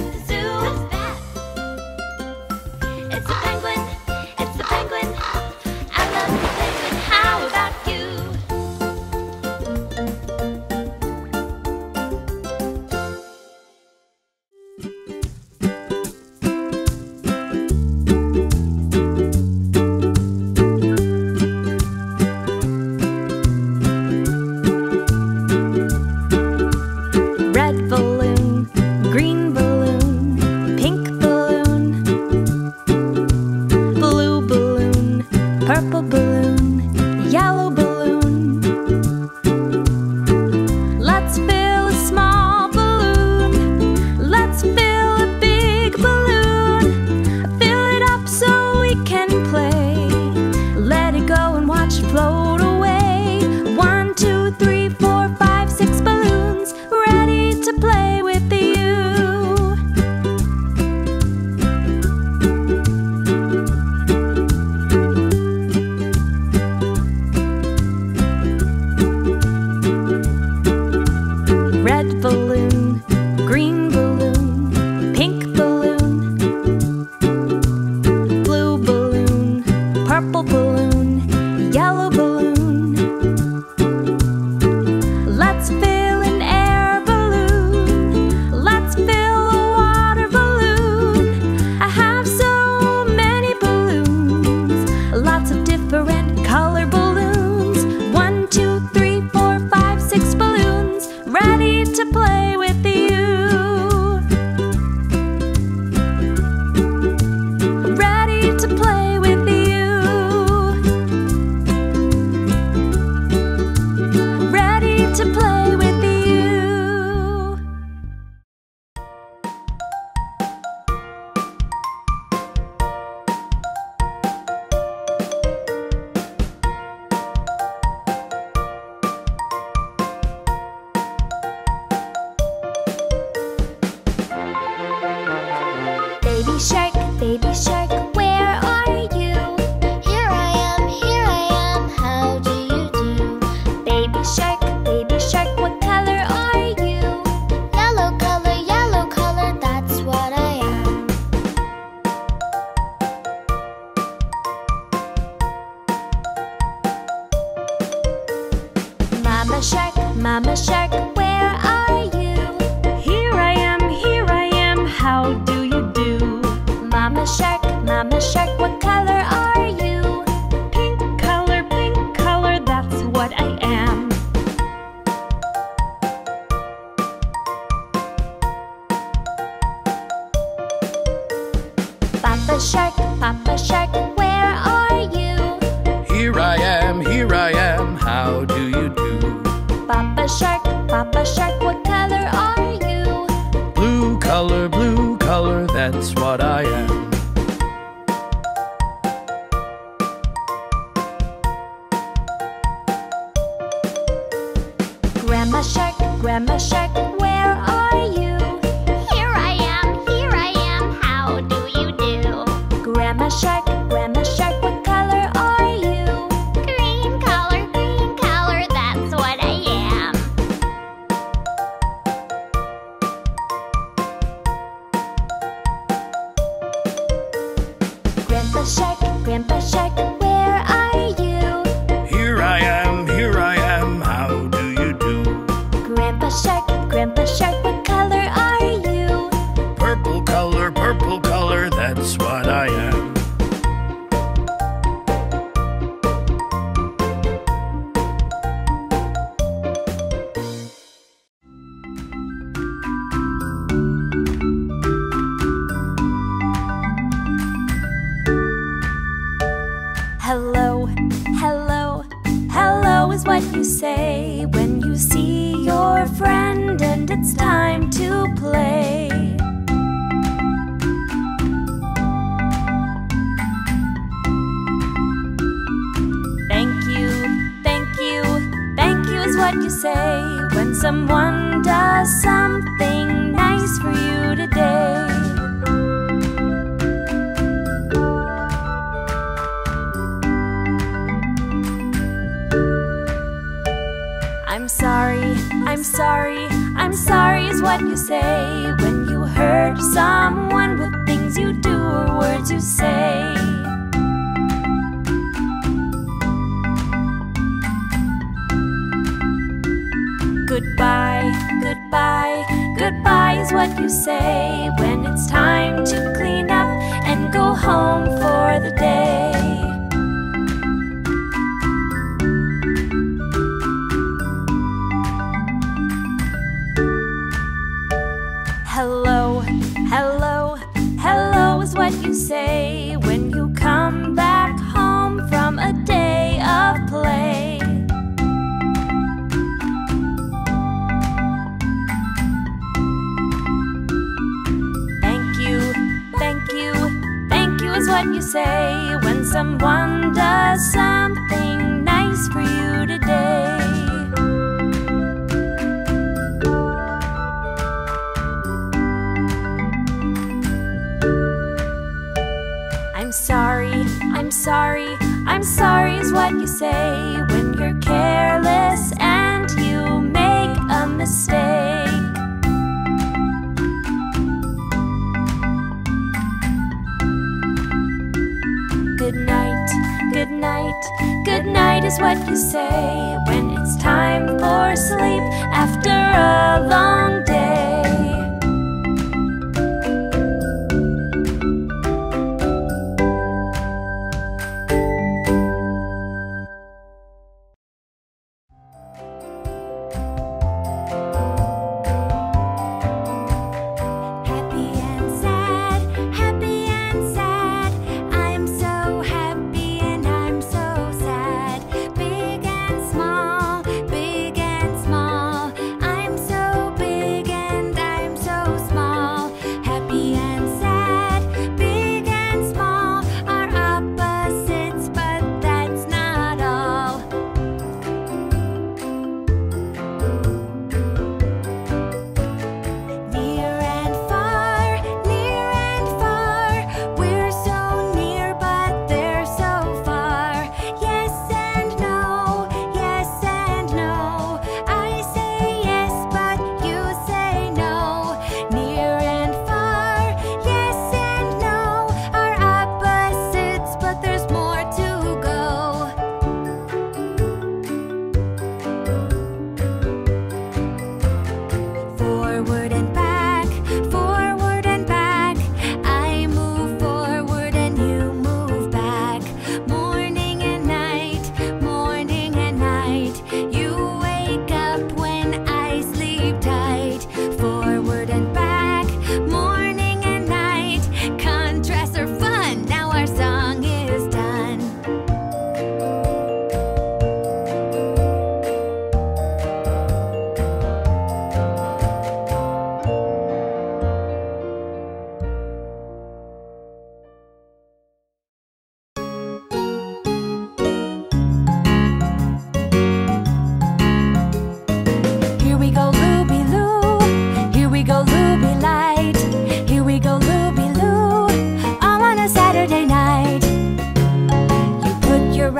Mama Shark, Mama Shark, what color are you? Pink color, pink color, that's what I am. Papa Shark, Papa Shark, where are you? Here I am, here I am, how do you do? Papa Shark, Papa Shark, what color are you? Blue color, blue color, that's what I am. Grandma Shark, Grandma Shark, where are you? Here I am, here I am, how do you do? Grandma Shark, Grandma Shark, what color are you? Green color, green color, that's what I am. Grandpa Shark, Grandpa Shark, where are you? Here I am, here I am, how do you do? Grandpa Shark, Grandpa Shark, what color are you? Purple color, purple color, that's what I am. Hello, hello, hello is what you say when you see your friend and it's time to play. Thank you, thank you, thank you is what you say when someone does something nice for you today. I'm sorry, I'm sorry, I'm sorry is what you say when you hurt someone with things you do or words you say. Goodbye, goodbye, goodbye is what you say when it's time to clean up and go home for the day. Hello, hello, hello is what you say when you come back home from a day of play. Thank you, thank you, thank you is what you say when someone does something nice for you today. Sorry, I'm sorry, I'm sorry is what you say when you're careless and you make a mistake. Good night, good night, good night is what you say when it's time for sleep after a long day.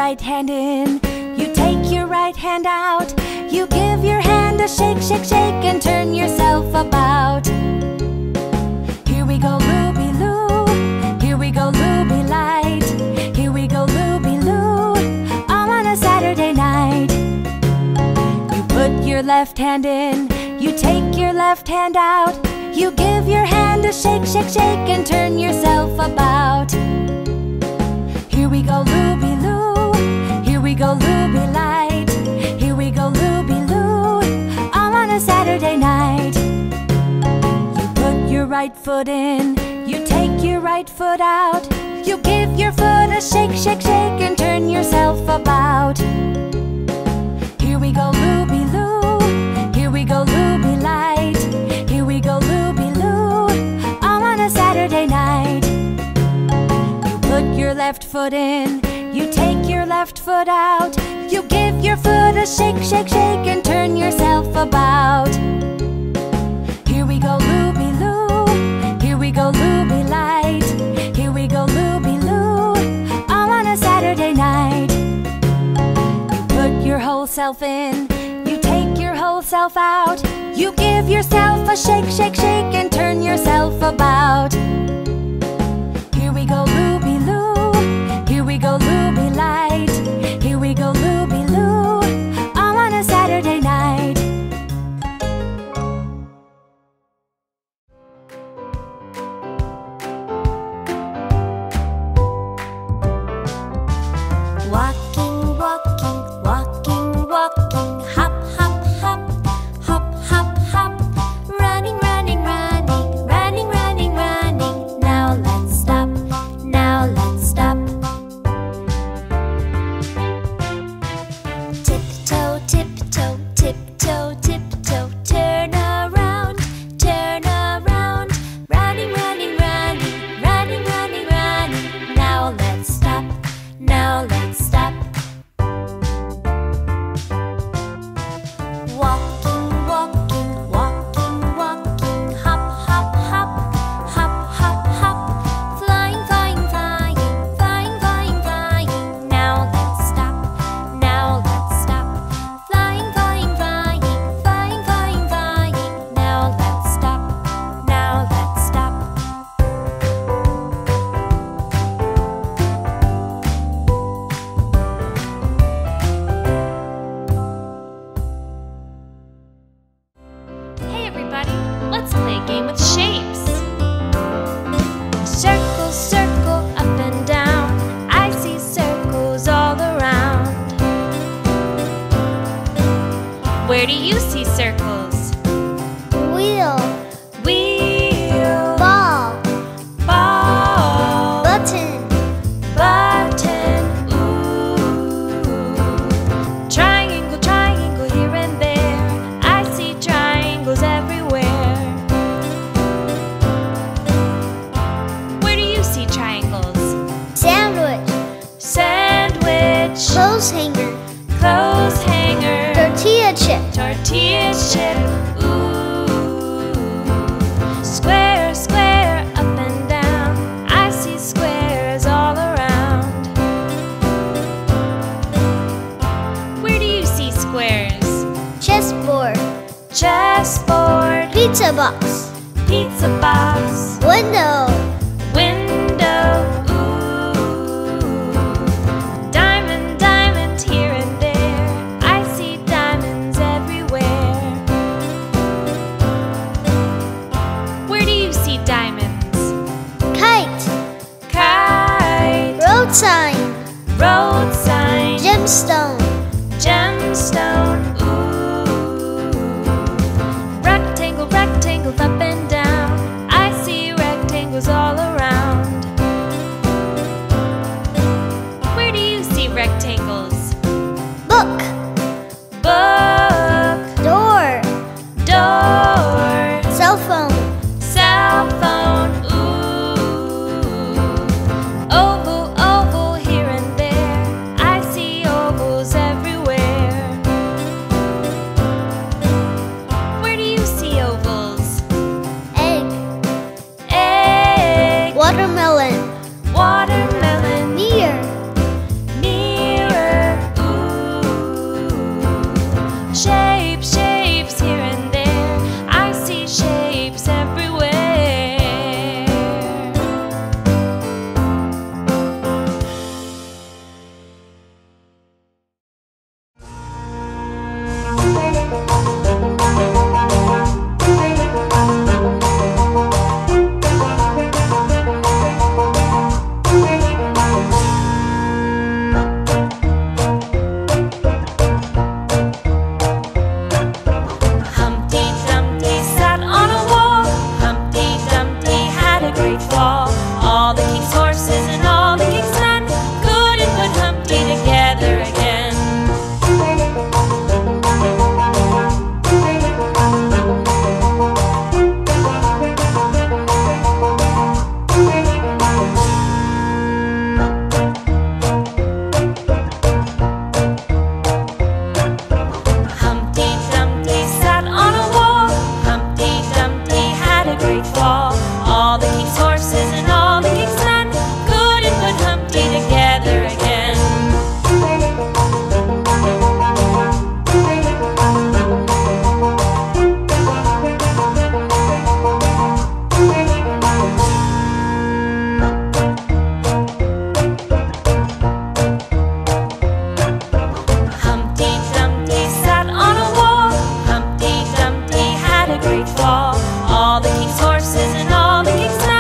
right hand in, you take your right hand out, you give your hand a shake, shake, shake, and turn yourself about. Here we go, looby-loo, here we go, looby-light, here we go, looby-loo, all on a Saturday night. You put your left hand in, you take your left hand out, you give your hand a shake, shake, shake, and turn yourself about. Here we go, looby-loo, here we go, looby-light, here we go, looby-loo, all on a Saturday night. You put your right foot in, you take your right foot out, you give your foot a shake, shake, shake, and turn yourself about. Here we go, looby-loo, here we go, looby-light, here we go, looby-loo, all on a Saturday night. Put your left foot in, you take your left foot out, you give your foot a shake, shake, shake, and turn yourself about. Here we go, looby-loo, here we go, looby-light, here we go, looby-loo, all on a Saturday night. You put your whole self in, you take your whole self out, you give yourself a shake, shake, shake, and turn yourself about. Here we go, looby-loo, here we go, looby-light, here we go, looby-loo, all on a Saturday night. Walking, walking, walking, walking, hop, hop, hop, hop, hop, hop, running, running, running, running, running, running, now let's stop, now let's stop. Gemstone, gemstone, ooh. Rectangle, rectangle, up and great wall. All the king's horses and all the king's men couldn't put Humpty together again. All the king's horses and all the king's men couldn't put Humpty together again. Humpty Dumpty sat on a wall. Humpty Dumpty had a great fall. All the king's horses and all the king's men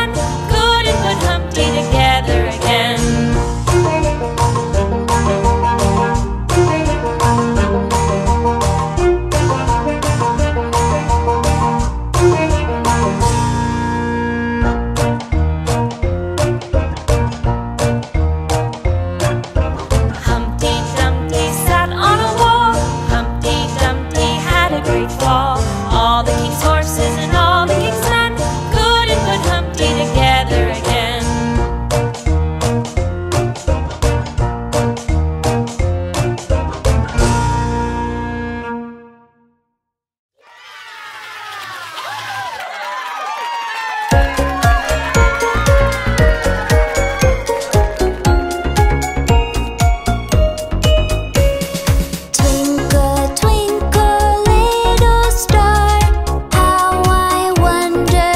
couldn't put Humpty together again. Humpty Dumpty sat on a wall. Humpty Dumpty had a great fall. All the king's horses and all the king's men couldn't put Humpty together again. Twinkle, twinkle, little star, how I wonder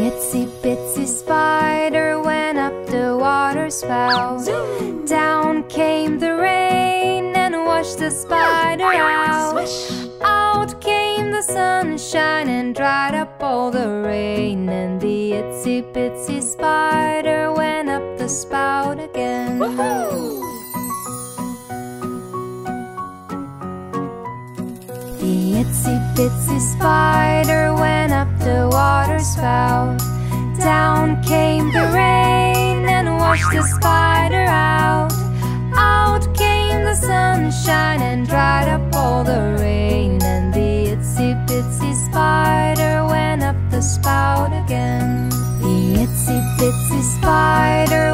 itsy bitsy spider went up the water spout. Zoom. Down came the rain and washed the spider out. Swish. Out came the sunshine and dried up all the rain. And the itsy bitsy spider went up the spout again. Woohoo! The itsy bitsy spider went up the water spout. Down came the rain and washed the spider out. Out came the sunshine and dried up all the rain. And the itsy bitsy spider went up the spout again. The itsy bitsy spider